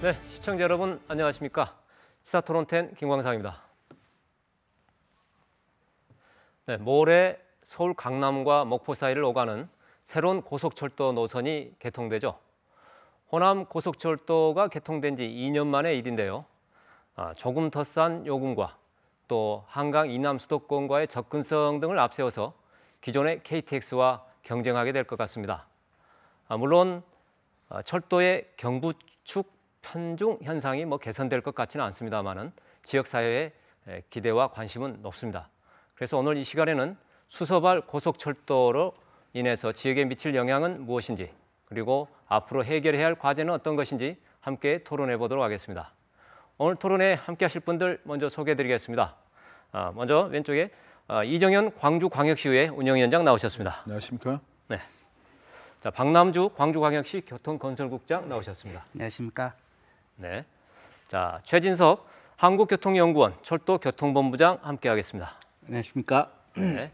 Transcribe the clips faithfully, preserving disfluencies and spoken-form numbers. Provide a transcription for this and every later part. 네, 시청자 여러분 안녕하십니까? 시사토론텐 김광상입니다. 네, 모레 서울 강남과 목포 사이를 오가는 새로운 고속철도 노선이 개통되죠. 호남 고속철도가 개통된 지 이 년 만의 일인데요. 아, 조금 더 싼 요금과 또 한강 이남 수도권과의 접근성 등을 앞세워서 기존의 케이티엑스와 경쟁하게 될 것 같습니다. 아, 물론 아, 철도의 경부축 편중 현상이 뭐 개선될 것 같지는 않습니다만은 지역사회의 기대와 관심은 높습니다. 그래서 오늘 이 시간에는 수서발 고속철도로 인해서 지역에 미칠 영향은 무엇인지, 그리고 앞으로 해결해야 할 과제는 어떤 것인지 함께 토론해 보도록 하겠습니다. 오늘 토론에 함께 하실 분들 먼저 소개해 드리겠습니다. 아, 먼저 왼쪽에 아, 이정현 광주광역시의회 운영위원장 나오셨습니다. 안녕하십니까? 네. 자, 박남주 광주광역시 교통건설국장 나오셨습니다. 안녕하십니까? 네. 자, 최진석 한국교통연구원 철도교통본부장 함께하겠습니다. 안녕하십니까? 네.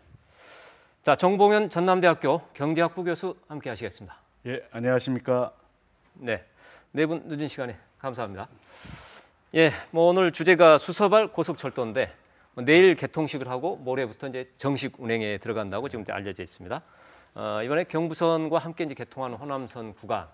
자, 정봉현 전남대학교 경제학부 교수 함께하시겠습니다. 예, 안녕하십니까? 네. 네 분 늦은 시간에 감사합니다. 예, 뭐 오늘 주제가 수서발 고속철도인데 뭐 내일 개통식을 하고 모레부터 이제 정식 운행에 들어간다고 지금 알려져 있습니다. 어, 이번에 경부선과 함께 이제 개통하는 호남선 구간,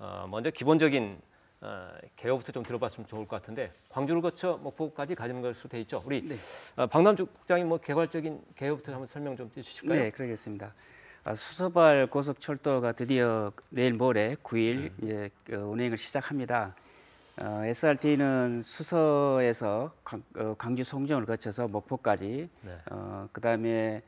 어, 먼저 기본적인 어, 개요부터 좀 들어봤으면 좋을 것 같은데, 광주를 거쳐 목포까지 가는 것으로 돼 있죠. 우리 네. 어, 박남주 국장이 뭐 개괄적인 개요부터 한번 설명 좀 해주실까요? 네, 그러겠습니다. 아, 수서발 고속철도가 드디어 내일 모레 구 일 음. 이제 그 운행을 시작합니다. 어, 에스알티는 수서에서 강, 어, 광주 송정을 거쳐서 목포까지, 네. 어, 그다음에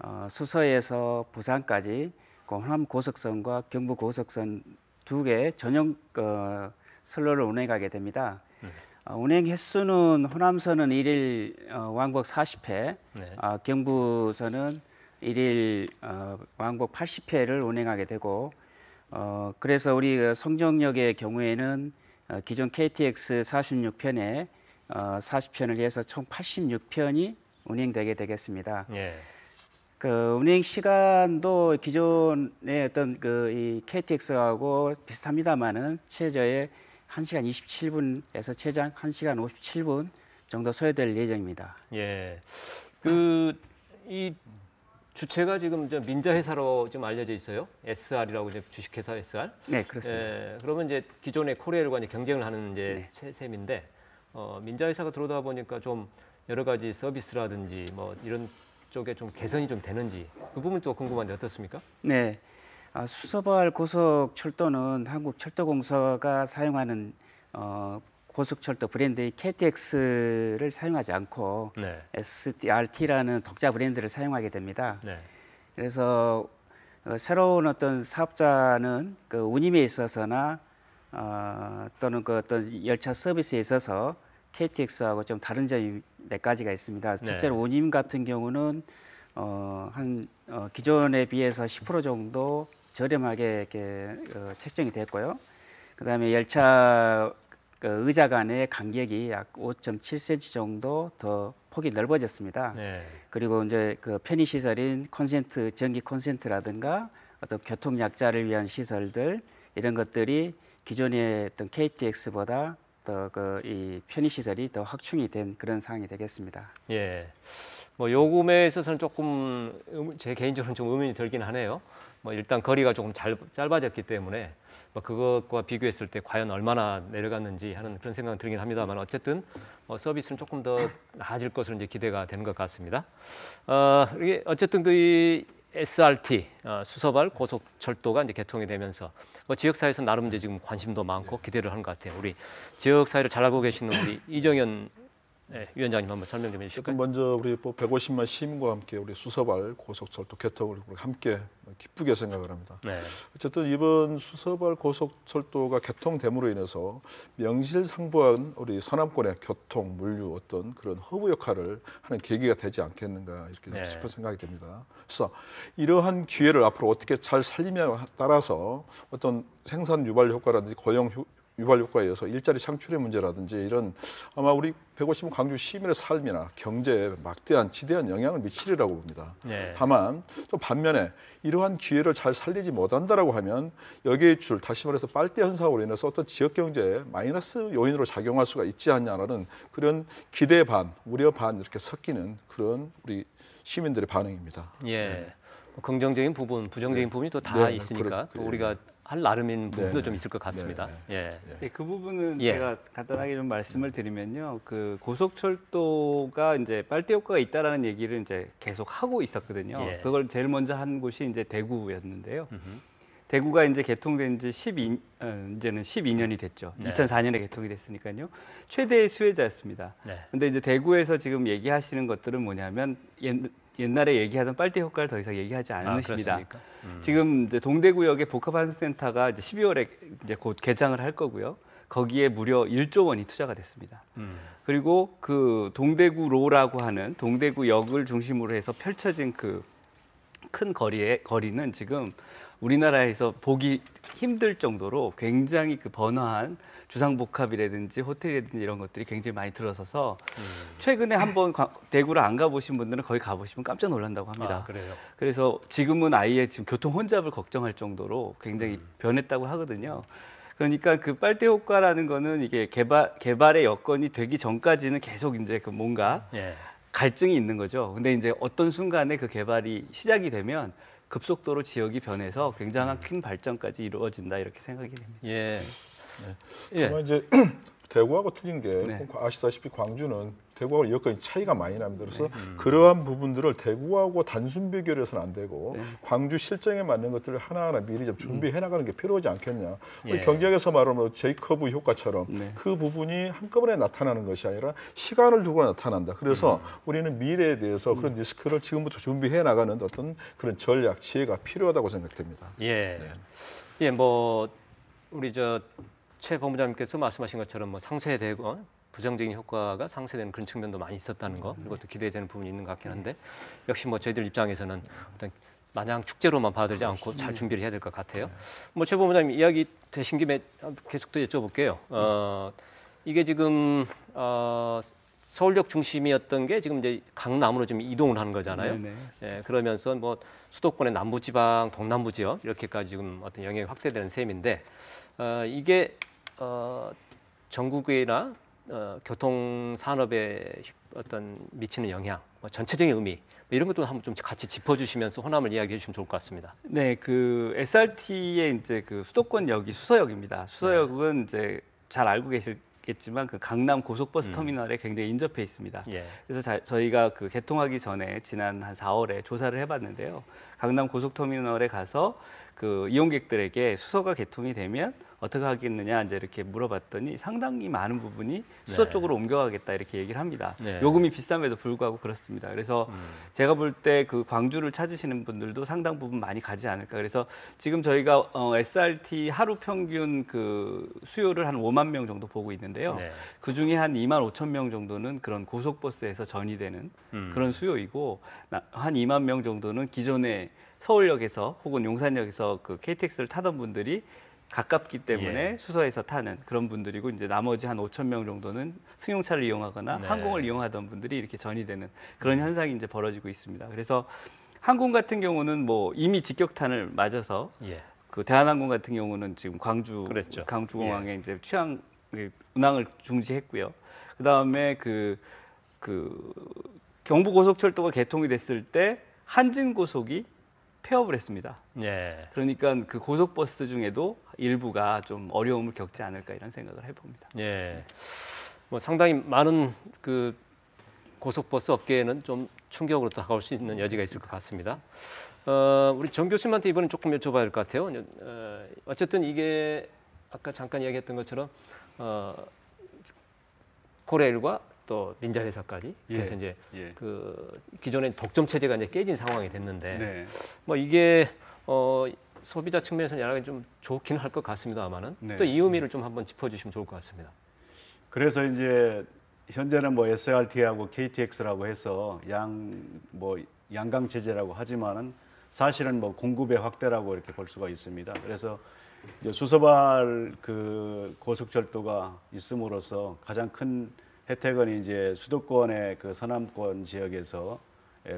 어, 수서에서 부산까지 그 호남 고속선과 경부 고속선 두 개 전용 어, 선로를 운행하게 됩니다. 네. 어, 운행 횟수는 호남선은 일일 어, 왕복 사십 회, 네. 어, 경부선은 일일 어, 왕복 팔십 회를 운행하게 되고, 어, 그래서 우리 송정역의 경우에는 어, 기존 케이티엑스 사십육 편에 어, 사십 편을 해서 총 팔십육 편이 운행되게 되겠습니다. 네. 그 운행 시간도 기존의 어떤 그 이 케이티엑스하고 비슷합니다만은 최저의 한 시간 이십칠 분에서 최장 한 시간 오십칠 분 정도 소요될 예정입니다. 예. 그 이 주체가 지금 저 민자 회사로 지금 알려져 있어요. 에스알이라고 이제 주식회사 에스알. 네, 그렇습니다. 예, 그러면 이제 기존의 코레일과 이제 경쟁을 하는 이제 네. 셈인데, 어, 민자 회사가 들어오다 보니까 좀 여러 가지 서비스라든지 뭐 이런 쪽에 좀 개선이 좀 되는지 그 부분도 궁금한데 어떻습니까? 네, 아, 수서발 고속철도는 한국철도공사가 사용하는 어, 고속철도 브랜드인 케이티엑스를 사용하지 않고 네. 에스알티라는 독자 브랜드를 사용하게 됩니다. 네. 그래서 어, 새로운 어떤 사업자는 그 운임에 있어서나 어, 또는 그 어떤 열차 서비스에 있어서 케이티엑스하고 좀 다른 점이 몇 가지가 있습니다. 첫째로 네. 운임 같은 경우는 어, 한 어, 기존에 비해서 십 퍼센트 정도 저렴하게 이렇게 어, 책정이 됐고요. 그다음에 열차 그 의자 간의 간격이 약 오 점 칠 센티미터 정도 더 폭이 넓어졌습니다. 네. 그리고 이제 그 편의 시설인 콘센트, 전기 콘센트라든가 어떤 교통 약자를 위한 시설들, 이런 것들이 기존의 어떤 케이티엑스보다 더 그 이 편의 시설이 더 확충이 된 그런 상황이 되겠습니다. 예, 뭐 요금에 있어서는 조금 제 개인적으로는 좀 의문이 들긴 하네요. 뭐 일단 거리가 조금 잘, 짧아졌기 때문에 뭐 그것과 비교했을 때 과연 얼마나 내려갔는지 하는 그런 생각은 들긴 합니다만, 어쨌든 뭐 서비스는 조금 더 나아질 것으로 이제 기대가 되는 것 같습니다. 어, 이게 어쨌든 그 이 에스알티 어, 수서발 고속철도가 이제 개통이 되면서 뭐 지역사회에서 나름 이제 지금 관심도 많고 기대를 하는 것 같아요. 우리 지역사회를 잘 알고 계시는 우리 이정현 네, 위원장님 한번 설명 좀 해주실까요? 먼저 우리 백오십만 시민과 함께 우리 수서발 고속철도 개통을 함께 기쁘게 생각을 합니다. 네. 어쨌든 이번 수서발 고속철도가 개통됨으로 인해서 명실상부한 우리 서남권의 교통, 물류 어떤 그런 허브 역할을 하는 계기가 되지 않겠는가 이렇게 네. 싶은 생각이 듭니다. 그래서 이러한 기회를 앞으로 어떻게 잘 살리냐에 따라서 어떤 생산 유발 효과라든지 고용 효과 유발 효과에 의해서 일자리 창출의 문제라든지 이런 아마 우리 백오십 번 광주 시민의 삶이나 경제에 막대한 지대한 영향을 미치리라고 봅니다. 네. 다만 또 반면에 이러한 기회를 잘 살리지 못한다라고 하면 여기에 줄 다시 말해서 빨대 현상으로 인해서 어떤 지역 경제에 마이너스 요인으로 작용할 수가 있지 않냐라는 그런 기대 반, 우려 반 이렇게 섞이는 그런 우리 시민들의 반응입니다. 예. 네. 긍정적인 부분, 부정적인 네. 부분이 또 다 네, 있으니까 또 우리가 할 나름인 부분도 네. 좀 있을 것 같습니다. 네. 예. 네, 그 부분은 예. 제가 간단하게 좀 말씀을 드리면요. 그 고속철도가 이제 빨대 효과가 있다라는 얘기를 이제 계속 하고 있었거든요. 예. 그걸 제일 먼저 한 곳이 이제 대구였는데요. 음흠. 대구가 이제 개통된 지 십이 이제는 십이 년이 됐죠. 네. 이천사 년에 개통이 됐으니까요. 최대의 수혜자였습니다. 네. 근데 이제 대구에서 지금 얘기하시는 것들은 뭐냐면 옛, 옛날에 얘기하던 빨대 효과를 더 이상 얘기하지 않으십니다. 아, 음. 지금 이제 동대구역의 복합환승센터가 이제 십이월에 이제 곧 개장을 할 거고요. 거기에 무려 일조 원이 투자가 됐습니다. 음. 그리고 그 동대구로라고 하는 동대구역을 중심으로 해서 펼쳐진 그 큰 거리의 거리는 지금 우리나라에서 보기 힘들 정도로 굉장히 그 번화한 주상복합이라든지 호텔이라든지 이런 것들이 굉장히 많이 들어서서 음. 최근에 한번 대구를 안 가보신 분들은 거기 가보시면 깜짝 놀란다고 합니다. 아, 그래요? 그래서 지금은 아예 지금 교통 혼잡을 걱정할 정도로 굉장히 음. 변했다고 하거든요. 그러니까 그 빨대 효과라는 거는 이게 개발, 개발의 여건이 되기 전까지는 계속 이제 그 뭔가 예. 갈증이 있는 거죠. 근데 이제 어떤 순간에 그 개발이 시작이 되면 급속도로 지역이 변해서 굉장한 큰 발전까지 이루어진다 이렇게 생각이 됩니다. 예. 네. 예. 이제 대구하고 틀린 게 네. 아시다시피 광주는 대구하고 여건이 차이가 많이 납니다. 그래서 네. 음. 그러한 부분들을 대구하고 단순 비교를 해서는 안 되고 네. 광주 실정에 맞는 것들을 하나하나 미리 좀 준비해 나가는 게 필요하지 않겠냐. 예. 우리 경제학에서 말하는 제이커브 효과처럼 네. 그 부분이 한꺼번에 나타나는 것이 아니라 시간을 두고 나타난다. 그래서 음. 우리는 미래에 대해서 그런 음. 리스크를 지금부터 준비해 나가는 어떤 그런 전략, 지혜가 필요하다고 생각됩니다. 예, 네. 예, 뭐 우리 저 최 본부장님께서 말씀하신 것처럼 뭐 상쇄되고 부정적인 효과가 상쇄되는 그런 측면도 많이 있었다는 거, 그것도 기대되는 부분이 있는 것 같긴 한데 역시 뭐 저희들 입장에서는 어떤 마냥 축제로만 받아들이지 않고 잘 준비를 해야 될 것 같아요. 뭐 최 본부장님 이야기 되신 김에 계속 또 여쭤볼게요. 어, 이게 지금 어, 서울역 중심이었던 게 지금 이제 강남으로 좀 이동을 하는 거잖아요. 예, 그러면서 뭐 수도권의 남부지방, 동남부지역 이렇게까지 지금 어떤 영향이 확대되는 셈인데 어, 이게 어, 전국이나 어, 교통산업에 어떤 미치는 영향, 뭐 전체적인 의미 뭐 이런 것도 한번 좀 같이 짚어주시면서 호남을 이야기해 주시면 좋을 것 같습니다. 네, 그 에스알티의 이제 그 수도권역이 수서역입니다. 수서역은 네. 이제 잘 알고 계실겠지만 그 강남 고속버스 터미널에 음. 굉장히 인접해 있습니다. 예. 그래서 자, 저희가 그 개통하기 전에 지난 한 사월에 조사를 해봤는데요. 강남 고속터미널에 가서 그 이용객들에게 수서가 개통이 되면 어떻게 하겠느냐 이제 이렇게 물어봤더니 상당히 많은 부분이 수서 네. 쪽으로 옮겨가겠다 이렇게 얘기를 합니다. 네. 요금이 비쌈에도 불구하고 그렇습니다. 그래서 음. 제가 볼 때 그 광주를 찾으시는 분들도 상당 부분 많이 가지 않을까. 그래서 지금 저희가 어, 에스알티 하루 평균 그 수요를 한 오만 명 정도 보고 있는데요. 네. 그 중에 한 이만 오천 명 정도는 그런 고속버스에서 전이되는 음. 그런 수요이고 한 이만 명 정도는 기존에 서울역에서 혹은 용산역에서 그 케이티엑스를 타던 분들이 가깝기 때문에 예. 수서에서 타는 그런 분들이고 이제 나머지 한 오천 명 정도는 승용차를 이용하거나 네. 항공을 이용하던 분들이 이렇게 전이되는 그런 현상이 이제 벌어지고 있습니다. 그래서 항공 같은 경우는 뭐 이미 직격탄을 맞아서 예. 그 대한항공 같은 경우는 지금 광주 그랬죠. 광주공항에 예. 이제 취항 운항을 중지했고요. 그다음에 그 그 경부고속철도가 개통이 됐을 때 한진고속이 폐업을 했습니다. 예. 그러니까 그 고속버스 중에도 일부가 좀 어려움을 겪지 않을까 이런 생각을 해봅니다. 예. 뭐 상당히 많은 그 고속버스 업계에는 좀 충격으로 다가올 수 있는 여지가 있을 것 같습니다. 어, 우리 정 교수님한테 이번엔 조금 여쭤봐야 할 것 같아요. 어, 어쨌든 이게 아까 잠깐 이야기했던 것처럼 어, 코레일과 또 민자회사까지 그래서 예, 이제 예. 그 기존의 독점 체제가 이제 깨진 상황이 됐는데 네. 뭐 이게 어 소비자 측면에서는 여러 가지 좀 좋긴 할 것 같습니다만은 네. 또 이 의미를 좀 한번 짚어주시면 좋을 것 같습니다. 그래서 이제 현재는 뭐 에스알티하고 케이티엑스라고 해서 양 뭐 양강 체제라고 하지만은 사실은 뭐 공급의 확대라고 이렇게 볼 수가 있습니다. 그래서 이제 수서발 그 고속철도가 있음으로써 가장 큰 혜택은 이제 수도권의 그 서남권 지역에서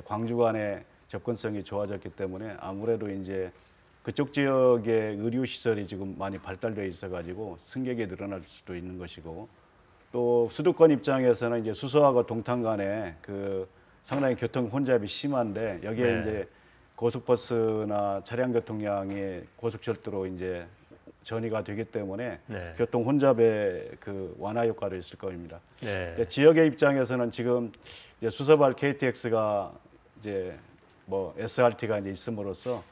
광주 간의 접근성이 좋아졌기 때문에 아무래도 이제 그쪽 지역의 의료 시설이 지금 많이 발달되어 있어가지고 승객이 늘어날 수도 있는 것이고, 또 수도권 입장에서는 이제 수서하고 동탄 간에 그 상당히 교통 혼잡이 심한데 여기에 네. 이제 고속버스나 차량 교통량이 고속철도로 이제 전이가 되기 때문에 네. 교통 혼잡의 그 완화 효과도 있을 겁니다. 네. 지역의 입장에서는 지금 이제 수서발 케이티엑스가 이제 뭐 에스알티가 이제 있음으로써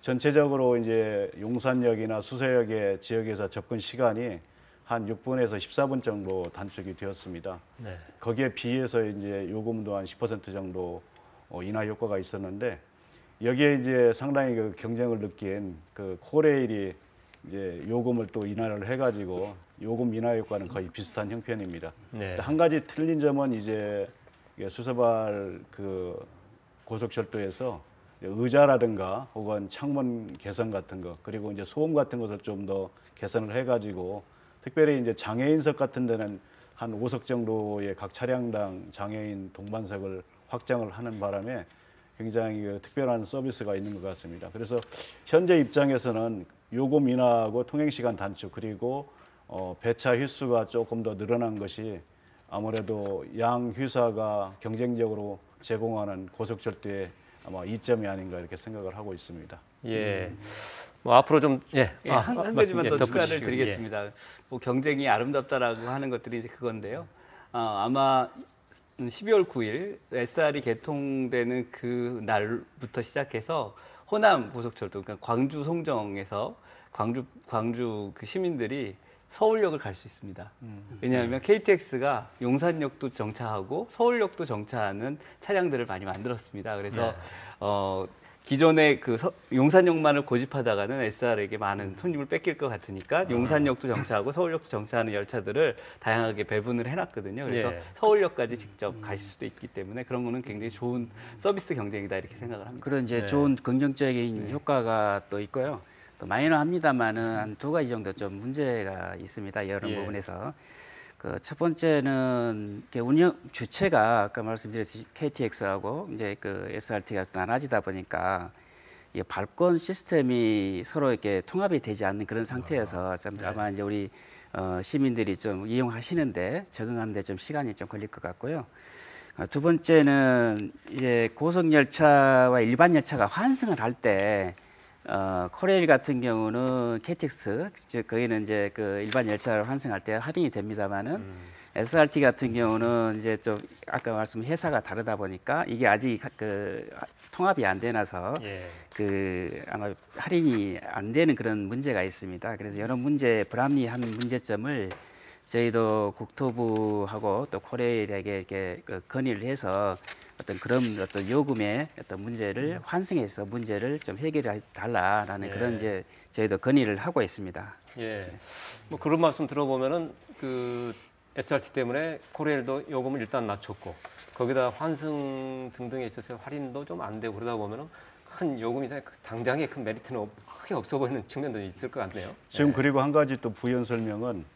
전체적으로 이제 용산역이나 수서역의 지역에서 접근 시간이 한 육 분에서 십사 분 정도 단축이 되었습니다. 네. 거기에 비해서 이제 요금도 한 십 퍼센트 정도 인하 효과가 있었는데, 여기에 이제 상당히 그 경쟁을 느낀 그 코레일이 이제 요금을 또 인하를 해가지고 요금 인하 효과는 거의 비슷한 형편입니다. 네. 한 가지 틀린 점은 이제 수서발 그 고속철도에서 의자라든가 혹은 창문 개선 같은 거, 그리고 이제 소음 같은 것을 좀 더 개선을 해가지고 특별히 이제 장애인석 같은 데는 한 오 석 정도의 각 차량당 장애인 동반석을 확장을 하는 바람에 굉장히 특별한 서비스가 있는 것 같습니다. 그래서 현재 입장에서는 요금 인하하고 통행시간 단축, 그리고 어, 배차 횟수가 조금 더 늘어난 것이 아무래도 양 회사가 경쟁적으로 제공하는 고속철도의 아마 이점이 아닌가 이렇게 생각을 하고 있습니다. 예. 음. 뭐 앞으로 좀 예. 예, 아, 한, 한 가지만 예, 더 추가를 덧붙이시고, 드리겠습니다. 예. 뭐 경쟁이 아름답다라고 하는 것들이 이제 그건데요. 어, 아마 십이월 구일 에스알이 개통되는 그 날부터 시작해서 호남 고속철도, 그러니까 광주 송정에서 광주 광주 그 시민들이 서울역을 갈 수 있습니다. 음, 왜냐하면 음. 케이티엑스가 용산역도 정차하고 서울역도 정차하는 차량들을 많이 만들었습니다. 그래서 네. 어, 기존의 그 서, 용산역만을 고집하다가는 에스알에게 많은 손님을 뺏길 것 같으니까 용산역도 정차하고 서울역도 정차하는 열차들을 다양하게 배분을 해놨거든요. 그래서 네. 서울역까지 직접 가실 수도 있기 때문에 그런 거는 굉장히 좋은 서비스 경쟁이다 이렇게 생각을 합니다. 그런 이제 네. 좋은 긍정적인 네. 효과가 또 있고요. 또 마이너합니다만은 한 두 가지 정도 좀 문제가 있습니다. 여러 예. 부분에서. 그 첫 번째는 운영 주체가 아까 말씀드렸듯이 케이티엑스하고 이제 그 에스알티가 나눠지다 보니까 이 발권 시스템이 서로 이렇게 통합이 되지 않는 그런 상태여서 참 네. 아마 이제 우리 어 시민들이 좀 이용하시는데 적응하는데 좀 시간이 좀 걸릴 것 같고요. 두 번째는 이제 고속 열차와 일반 열차가 환승을 할 때 어, 코레일 같은 경우는 케이티엑스, 즉 거기는 이제 그 일반 열차를 환승할 때 할인이 됩니다만은 음. 에스알티 같은 경우는 이제 좀 아까 말씀 회사가 다르다 보니까 이게 아직 그 통합이 안 되나서 예. 그 아마 할인이 안 되는 그런 문제가 있습니다. 그래서 여러 문제 불합리한 문제점을 저희도 국토부하고 또 코레일에게 이렇게 그 건의를 해서 어떤 그런 어떤 요금의 어떤 문제를 환승해서 문제를 좀 해결해 달라라는 예. 그런 이제 저희도 건의를 하고 있습니다. 예. 뭐 그런 말씀 들어보면은 그 에스알티 때문에 코레일도 요금을 일단 낮췄고 거기다 환승 등등에 있어서 할인도 좀 안 되고 그러다 보면은 큰 요금이 당장의 큰 메리트는 크게 없어 보이는 측면도 있을 것 같네요. 지금 예. 그리고 한 가지 또 부연 설명은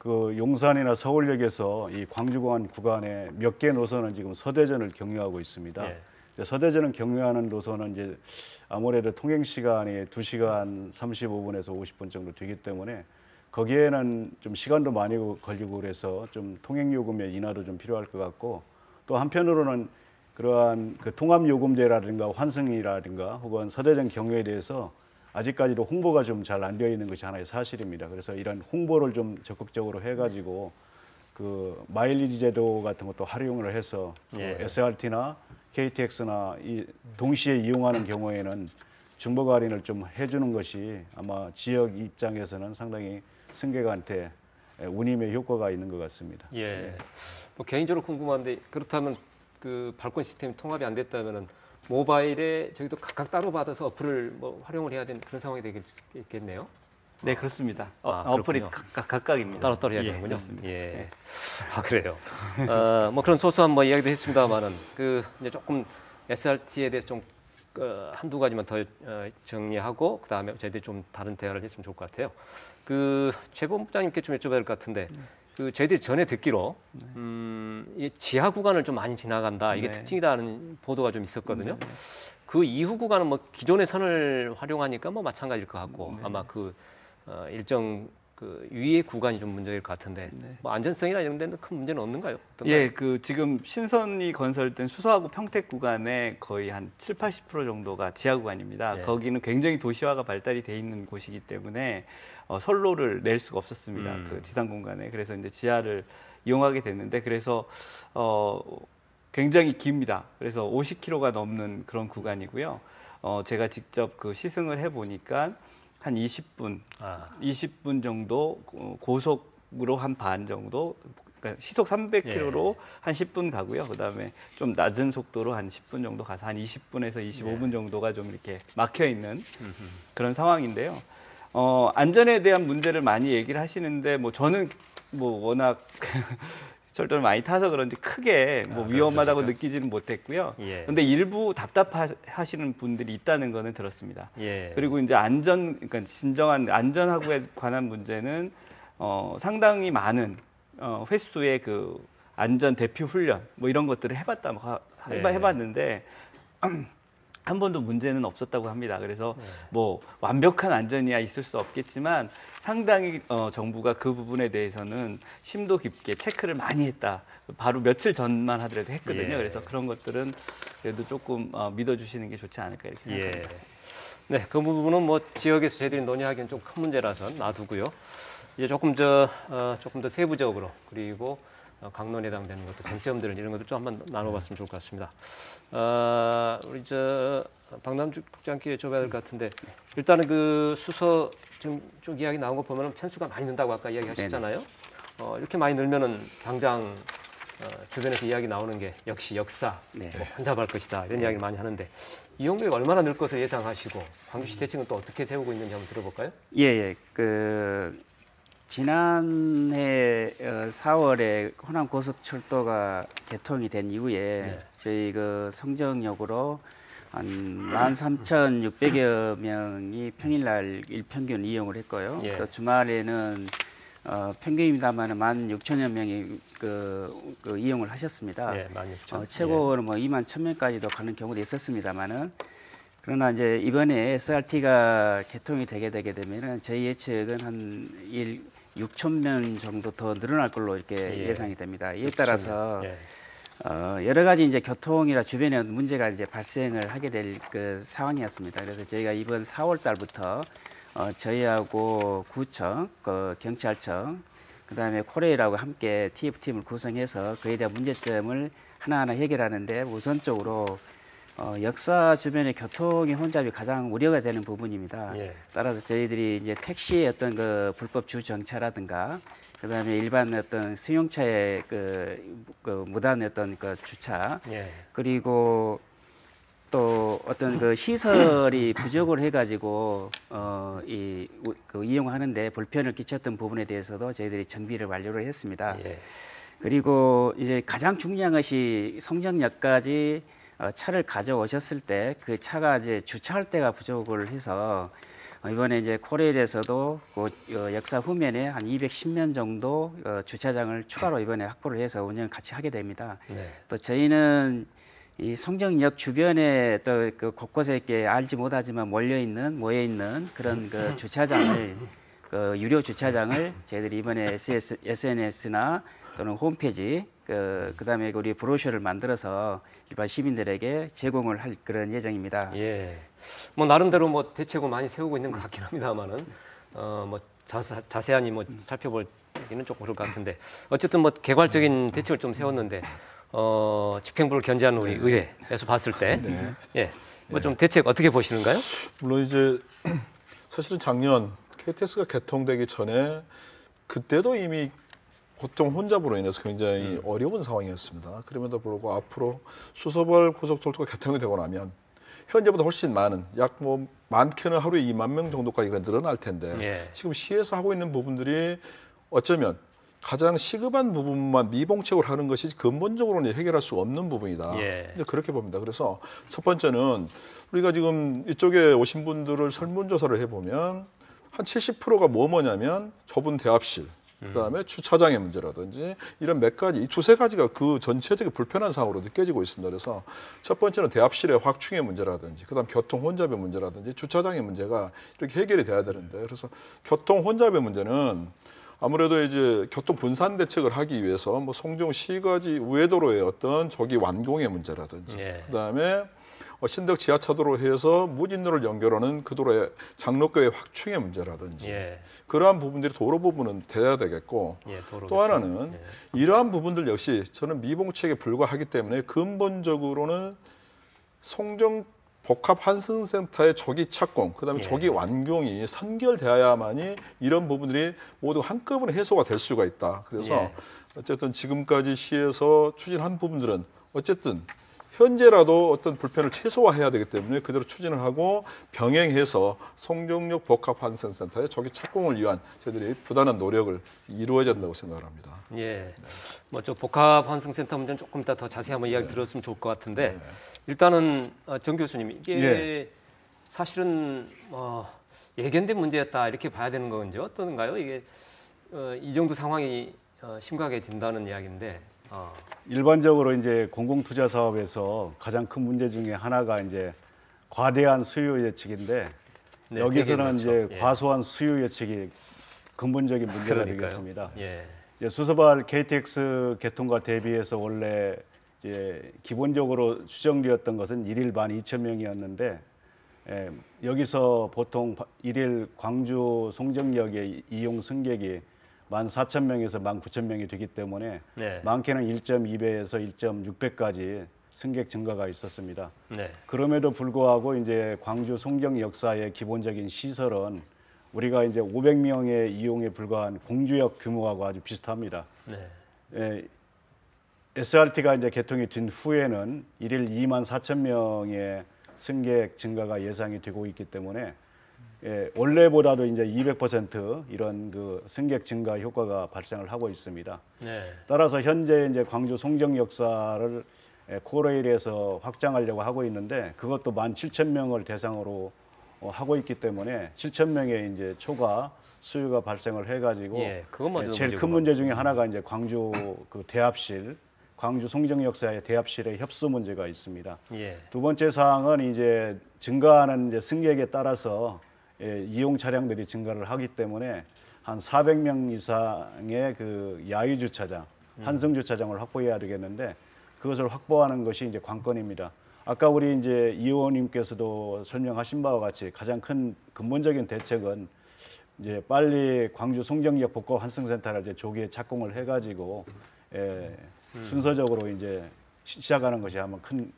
그 용산이나 서울역에서 이 광주공항 구간에 몇 개 노선은 지금 서대전을 경유하고 있습니다. 예. 서대전을 경유하는 노선은 이제 아무래도 통행 시간이 두 시간 삼십오 분에서 오십 분 정도 되기 때문에 거기에는 좀 시간도 많이 걸리고 그래서 좀 통행 요금의 인하도 좀 필요할 것 같고, 또 한편으로는 그러한 그 통합 요금제라든가 환승이라든가 혹은 서대전 경유에 대해서 아직까지도 홍보가 좀 잘 안 되어 있는 것이 하나의 사실입니다. 그래서 이런 홍보를 좀 적극적으로 해가지고 그 마일리지 제도 같은 것도 활용을 해서 예. 그 에스알티나 케이티엑스나 이 동시에 이용하는 경우에는 중복 할인을 좀 해주는 것이 아마 지역 입장에서는 상당히 승객한테 운임의 효과가 있는 것 같습니다. 예. 예. 뭐 개인적으로 궁금한데, 그렇다면 그 발권 시스템이 통합이 안 됐다면은 모바일에 저희도 각각 따로 받아서 어플을 뭐 활용을 해야 되는 그런 상황이 되겠네요. 네, 그렇습니다. 어, 아, 어플이 각각, 각각입니다. 따로 따로 해야 되는군요. 예, 예. 예. 아 그래요. 어, 뭐 그런 소소한 뭐 이야기도 했습니다만은 그 이제 조금 에스알티에 대해서 좀 한두 가지만 더 정리하고 그 다음에 저희들이 좀 다른 대화를 했으면 좋을 것 같아요. 그 최 본부장님께 좀 여쭤봐야 될 것 같은데 네. 그 저희들이 전에 듣기로 음, 이 지하 구간을 좀 많이 지나간다 이게 네. 특징이다는 보도가 좀 있었거든요. 네. 그 이후 구간은 뭐 기존의 선을 활용하니까 뭐 마찬가지일 것 같고 네. 아마 그 어, 일정 그 위의 구간이 좀 문제일 것 같은데 네. 뭐 안전성이나 이런 데는 큰 문제는 없는가요? 어떤가요? 예, 그 지금 신선이 건설된 수서하고 평택 구간의 거의 한 칠팔십 퍼센트 정도가 지하 구간입니다. 네. 거기는 굉장히 도시화가 발달이 돼 있는 곳이기 때문에 어, 선로를 낼 수가 없었습니다. 음. 그 지상 공간에. 그래서 이제 지하를 이용하게 됐는데 그래서 어, 굉장히 깁니다. 그래서 오십 킬로미터가 넘는 그런 구간이고요. 어, 제가 직접 그 시승을 해 보니까 한 이십 분, 아. 이십 분 정도 고속으로 한 반 정도, 그러니까 시속 삼백 킬로미터로 예. 한 십 분 가고요. 그다음에 좀 낮은 속도로 한 십 분 정도 가서 한 이십 분에서 이십오 분 예. 정도가 좀 이렇게 막혀 있는 그런 상황인데요. 어, 안전에 대한 문제를 많이 얘기를 하시는데 뭐 저는 뭐 워낙 철도를 많이 타서 그런지 크게 뭐 아, 위험하다고 그렇습니까? 느끼지는 못했고요. 그런데 예. 일부 답답하시는 분들이 있다는 거는 들었습니다. 예. 그리고 이제 안전, 그러니까 진정한 안전하고에 관한 문제는 어, 상당히 많은 어, 횟수의 그 안전 대피 훈련 뭐 이런 것들을 해봤다, 해봐, 예. 해봤는데 한 번도 문제는 없었다고 합니다. 그래서 네. 뭐 완벽한 안전이야 있을 수 없겠지만 상당히 어, 정부가 그 부분에 대해서는 심도 깊게 체크를 많이 했다. 바로 며칠 전만 하더라도 했거든요. 예. 그래서 그런 것들은 그래도 조금 어, 믿어주시는 게 좋지 않을까 이렇게 생각합니다. 예. 네, 그 부분은 뭐 지역에서 저희들이 논의하기엔 좀 큰 문제라서 놔두고요. 이제 조금 저 어, 조금 더 세부적으로 그리고 강론에 해당되는 것도 쟁점들은 이런 것도 좀 한번 나눠봤으면 좋을 것 같습니다. 어, 우리 저 박남주 국장께 여쭤봐야 될 것 같은데 일단은 그 수서 지금 쭉 이야기 나온 거 보면은 편수가 많이 는다고 아까 이야기하셨잖아요. 어, 이렇게 많이 늘면은 당장 어, 주변에서 이야기 나오는 게 역시 역사, 네. 뭐 혼잡할 것이다 이런 이야기를 많이 하는데 이용률이 얼마나 늘 것을 예상하시고 광주시 대책은 또 어떻게 세우고 있는지 한번 들어볼까요? 예, 예. 그... 지난해 사월에 호남고속철도가 개통이 된 이후에 네. 저희 그 성정역으로 한 만 삼천육백여 명이 평일날 일평균 이용을 했고요. 예. 또 주말에는 어, 평균입니다만 만 육천여 명이 그, 그 이용을 하셨습니다. 예, 만 육천. 어, 최고로 뭐 이만 천 명까지도 가는 경우도 있었습니다만은. 그러나 이제 이번에 에스알티가 개통이 되게 되게 되면은 저희 예측은 한 일, 육천 명 정도 더 늘어날 걸로 이렇게 예. 예상이 됩니다. 이에 따라서 예. 어, 여러 가지 이제 교통이나 주변에 문제가 이제 발생을 하게 될 그 상황이었습니다. 그래서 저희가 이번 사월 달부터 어, 저희하고 구청, 그 경찰청, 그다음에 코레일하고 함께 티에프 팀을 구성해서 그에 대한 문제점을 하나하나 해결하는데 우선적으로 어, 역사 주변의 교통의 혼잡이 가장 우려가 되는 부분입니다. 예. 따라서 저희들이 이제 택시의 어떤 그 불법 주정차라든가, 그 다음에 일반 어떤 승용차의 그, 그 무단 어떤 그 주차, 예. 그리고 또 어떤 그 시설이 부족을 해가지고, 어, 이, 그 이용하는데 불편을 끼쳤던 부분에 대해서도 저희들이 정비를 완료를 했습니다. 예. 그리고 이제 가장 중요한 것이 성정역까지 어, 차를 가져오셨을 때 그 차가 이제 주차할 때가 부족을 해서 이번에 이제 코레일에서도 그 역사 후면에 한 이백십 면 정도 어, 주차장을 추가로 이번에 확보를 해서 운영을 같이 하게 됩니다. 네. 또 저희는 이 성정역 주변에 또 그 곳곳에 이렇게 알지 못하지만 몰려 있는 모여 있는 그런 그 주차장을 그 유료 주차장을 저희들이 이번에 에스엔에스나 또는 홈페이지 그, 그다음에 우리 브로셔를 만들어서 일반 시민들에게 제공을 할 그런 예정입니다. 예, 뭐 나름대로 뭐 대책을 많이 세우고 있는 것 같긴 합니다만은 어, 뭐 자세, 자세하니 뭐 살펴보기는 조금 그럴 것 같은데 어쨌든 뭐 개괄적인 대책을 좀 세웠는데 어, 집행부를 견제한 우리 네. 의회에서 봤을 때, 네. 예, 뭐 좀 대책 어떻게 보시는가요? 물론 이제 사실은 작년 케이티엑스가 개통되기 전에 그때도 이미 보통 혼잡으로 인해서 굉장히 음. 어려운 상황이었습니다. 그럼에도 불구하고 앞으로 수서발 고속철도가 개통이 되고 나면 현재보다 훨씬 많은 약 뭐 많게는 하루에 이만 명 정도까지 늘어날 텐데 예. 지금 시에서 하고 있는 부분들이 어쩌면 가장 시급한 부분만 미봉책으로 하는 것이 근본적으로는 해결할 수 없는 부분이다. 예. 그렇게 봅니다. 그래서 첫 번째는 우리가 지금 이쪽에 오신 분들을 설문조사를 해보면 한 칠십 퍼센트가 뭐 뭐냐면 좁은 대합실, 그다음에 음. 주차장의 문제라든지 이런 몇 가지, 이 두세 가지가 그 전체적인 불편한 상황으로 느껴지고 있습니다. 그래서 첫 번째는 대합실의 확충의 문제라든지, 그다음 교통 혼잡의 문제라든지 주차장의 문제가 이렇게 해결이 돼야 되는데, 그래서 교통 혼잡의 문제는 아무래도 이제 교통 분산 대책을 하기 위해서 뭐 송정시가지 우회도로의 어떤 조기 완공의 문제라든지, 예. 그다음에 신덕 지하차도로 해서 무진로를 연결하는 그 도로의 장로교의 확충의 문제라든지, 예. 그러한 부분들이 도로 부분은 돼야 되겠고, 예, 또 하나는 예. 이러한 부분들 역시 저는 미봉책에 불과하기 때문에 근본적으로는 송정 복합환승센터의 조기 착공, 그다음에 예. 조기 완공이 선결되어야만이 이런 부분들이 모두 한꺼번에 해소가 될 수가 있다. 그래서 예. 어쨌든 지금까지 시에서 추진한 부분들은 어쨌든 현재라도 어떤 불편을 최소화해야 되기 때문에 그대로 추진을 하고 병행해서 송정역 복합환승센터의 조기 착공을 위한 저희들이 부단한 노력을 이루어야 된다고 생각을 합니다. 예, 네. 뭐저 복합환승센터 문제는 조금 이따 더 자세히 한번 이야기 네. 들었으면 좋을 것 같은데 네. 일단은 정 교수님, 이게 예. 사실은 뭐 예견된 문제였다 이렇게 봐야 되는 건지 어떤가요? 이게 이 정도 상황이 심각해진다는 이야기인데. 어. 일반적으로 이제 공공투자 사업에서 가장 큰 문제 중에 하나가 이제 과대한 수요 예측인데 네, 여기서는 이제 예. 과소한 수요 예측이 근본적인 문제가 그러니까요. 되겠습니다. 예. 이제 수서발 케이티엑스 개통과 대비해서 원래 이제 기본적으로 수정되었던 것은 일일 만 이천 명이었는데 예, 여기서 보통 일일 광주 송정역의 이용 승객이 만 사천 명에서 만 구천 명이 되기 때문에 네. 많게는 일 점 이 배에서 일 점 육 배까지 승객 증가가 있었습니다. 네. 그럼에도 불구하고 이제 광주 송정 역사의 기본적인 시설은 우리가 이제 오백 명의 이용에 불과한 공주역 규모하고 아주 비슷합니다. 네. 예, 에스알티가 이제 개통이 된 후에는 일일 이만 사천 명의 승객 증가가 예상이 되고 있기 때문에 예, 원래보다도 이제 이백 퍼센트 이런 그 승객 증가 효과가 발생을 하고 있습니다. 네. 따라서 현재 이제 광주 송정 역사를 코레일에서 확장하려고 하고 있는데 그것도 만 칠천 명을 대상으로 하고 있기 때문에 칠천 명의 이제 초과 수요가 발생을 해가지고 예, 예, 제일 큰 문제 중에 하나가 이제 광주 그 대합실, 광주 송정 역사의 대합실의 협수 문제가 있습니다. 예. 두 번째 사항은 이제 증가하는 이제 승객에 따라서 예, 이용 차량들이 증가를 하기 때문에 한 사백 명 이상의 그 야유 주차장, 한승 주차장을 확보해야 되겠는데 그것을 확보하는 것이 이제 관건입니다. 아까 우리 이제 이 의원님께서도 설명하신 바와 같이 가장 큰 근본적인 대책은 이제 빨리 광주 송정역 복합 환승센터를 이제 조기에 착공을 해가지고 예, 순서적으로 이제 시작하는 것이 아마 큰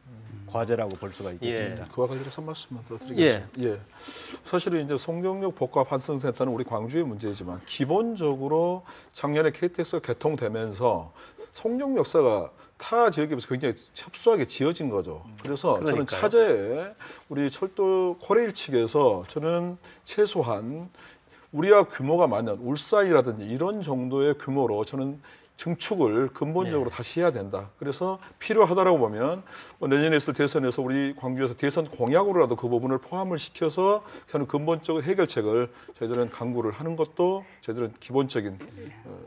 과제라고 볼 수가 있겠습니다. 예. 그와 관련해서 말씀만 더 드리겠습니다. 예. 예. 사실은 이제 송정역 복합환승센터는 우리 광주의 문제이지만 기본적으로 작년에 케이티엑스가 개통되면서 송정 역사가 타 지역에 비해서 굉장히 협소하게 지어진 거죠. 그래서 그러니까요. 저는 차제에 우리 철도 코레일 측에서 저는 최소한 우리와 규모가 맞는 울산이라든지 이런 정도의 규모로 저는 증축을 근본적으로 네. 다시 해야 된다. 그래서 필요하다라고 보면 뭐 내년에 있을 대선에서 우리 광주에서 대선 공약으로라도 그 부분을 포함을 시켜서 저는 근본적인 해결책을 저희들은 강구를 하는 것도 저희들은 기본적인 어,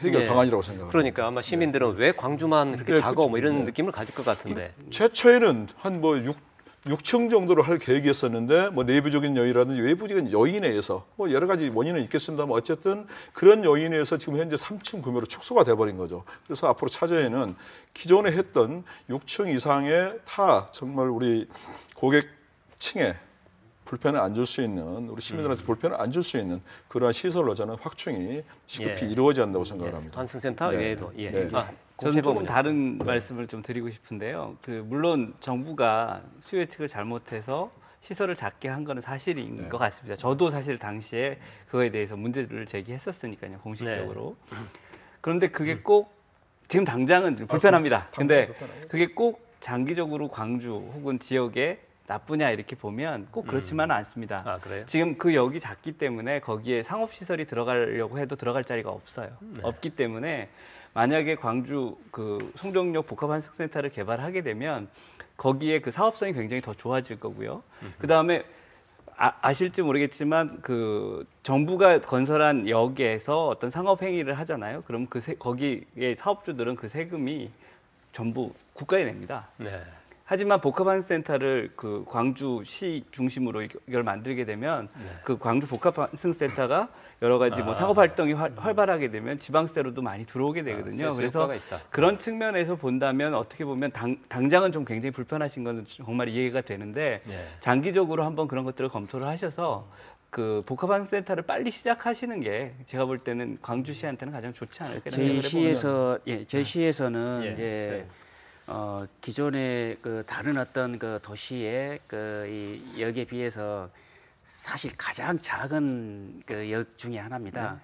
해결 네. 방안이라고 생각합니다. 그러니까 아마 시민들은 네. 왜 광주만 그렇게 네, 작아 그렇죠. 뭐 이런 네. 느낌을 가질 것 같은데. 최초에는 한 뭐 육 층 정도로 할 계획이었었는데 뭐 내부적인 요인이라든지 외부적인 요인에 의해서 뭐 여러 가지 원인은 있겠습니다만 어쨌든 그런 요인에 의해서 지금 현재 삼 층 규모로 축소가 돼버린 거죠. 그래서 앞으로 차제에는 기존에 했던 육 층 이상의 타 정말 우리 고객층에 불편을 안 줄 수 있는 우리 시민들한테 음. 불편을 안 줄 수 있는 그러한 시설로 저는 확충이 시급히 예. 이루어져야 한다고 생각을 예. 합니다. 환승센터 네. 외에도. 예. 네. 아. 저는 조금 다른 네. 말씀을 좀 드리고 싶은데요. 그 물론 정부가 수요 예측을 잘못해서 시설을 작게 한 거는 사실인 네. 것 같습니다. 저도 사실 당시에 그거에 대해서 문제를 제기했었으니까요, 공식적으로. 네. 그런데 그게 꼭 지금 당장은 좀 불편합니다. 아, 근데 불편하네. 그게 꼭 장기적으로 광주 혹은 지역의 나쁘냐 이렇게 보면 꼭 그렇지만은 음. 않습니다. 아, 그래요? 지금 그 역이 작기 때문에 거기에 상업시설이 들어가려고 해도 들어갈 자리가 없어요. 네. 없기 때문에 만약에 광주 그 송정역 복합환승센터를 개발하게 되면 거기에 그 사업성이 굉장히 더 좋아질 거고요. 음흠. 그다음에 아, 아실지 모르겠지만 그 정부가 건설한 역에서 어떤 상업 행위를 하잖아요. 그럼 그 세, 거기에 사업주들은 그 세금이 전부 국가에 냅니다. 네. 하지만 복합환승센터를 그 광주시 중심으로 이걸 만들게 되면 네. 그 광주 복합환승센터가 여러 가지 아, 뭐 상업 활동이 활발하게 되면 지방세로도 많이 들어오게 되거든요. 아, 그래서 그런 측면에서 본다면 어떻게 보면 당, 당장은 좀 굉장히 불편하신 건 정말 이해가 되는데 네. 장기적으로 한번 그런 것들을 검토를 하셔서 그 복합환승센터를 빨리 시작하시는 게 제가 볼 때는 광주시한테는 가장 좋지 않을까 저희 시에서 예, 저희 시에서는 예. 이제. 네. 어, 기존의 그 다른 어떤 그 도시의 그 이 역에 비해서 사실 가장 작은 그 역 중에 하나입니다. 네.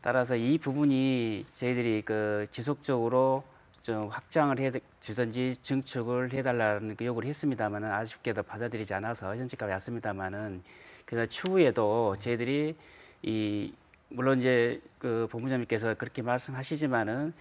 따라서 이 부분이 저희들이 그 지속적으로 좀 확장을 해 주든지 증축을 해달라는 그 요구를 했습니다만은 아쉽게도 받아들이지 않아서 현재까지 왔습니다만은 그래서 추후에도 저희들이 이 물론 이제 그 본부장님께서 그렇게 말씀하시지만은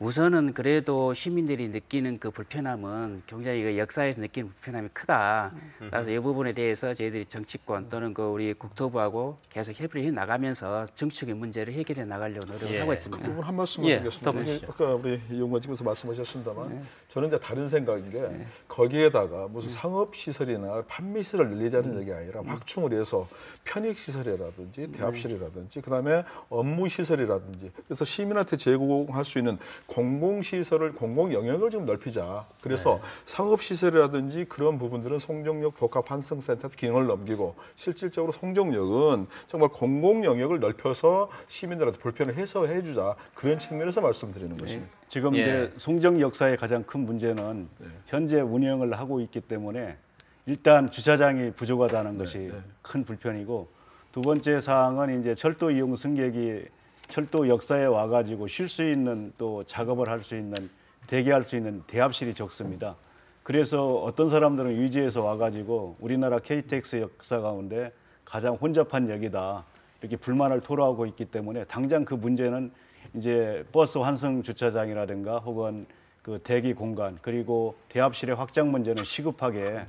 우선은 그래도 시민들이 느끼는 그 불편함은 굉장히 그 역사에서 느끼는 불편함이 크다. 따라서 이 부분에 대해서 저희들이 정치권 또는 그 우리 국토부하고 계속 협의를 해 나가면서 정축의 문제를 해결해 나가려고 노력을 예. 하고 있습니다. 그 부분 한 말씀 드리겠습니다. 예, 아까 우리 이용관님께서 말씀하셨습니다만 네. 저는 이제 다른 생각인 게 네. 거기에다가 무슨 음. 상업시설이나 판매시설을 늘리자는 음. 얘기 아니라 확충을 해서 편익시설이라든지 대합실이라든지 네. 그다음에 업무시설이라든지 그래서 시민한테 제공할 수 있는 공공시설을, 공공영역을 좀 넓히자. 그래서 네. 상업시설이라든지 그런 부분들은 송정역 복합환승센터 기능을 넘기고 실질적으로 송정역은 정말 공공영역을 넓혀서 시민들한테 불편을 해소해 주자. 그런 측면에서 말씀드리는 네. 것입니다. 지금 예. 이제 송정역사의 가장 큰 문제는 네. 현재 운영을 하고 있기 때문에 일단 주차장이 부족하다는 네. 것이 네. 큰 불편이고 두 번째 사항은 이제 철도 이용 승객이 철도 역사에 와가지고 쉴 수 있는 또 작업을 할 수 있는 대기할 수 있는 대합실이 적습니다. 그래서 어떤 사람들은 유지해서 와가지고 우리나라 케이티엑스 역사 가운데 가장 혼잡한 역이다 이렇게 불만을 토로하고 있기 때문에 당장 그 문제는 이제 버스 환승 주차장이라든가 혹은 그 대기 공간 그리고 대합실의 확장 문제는 시급하게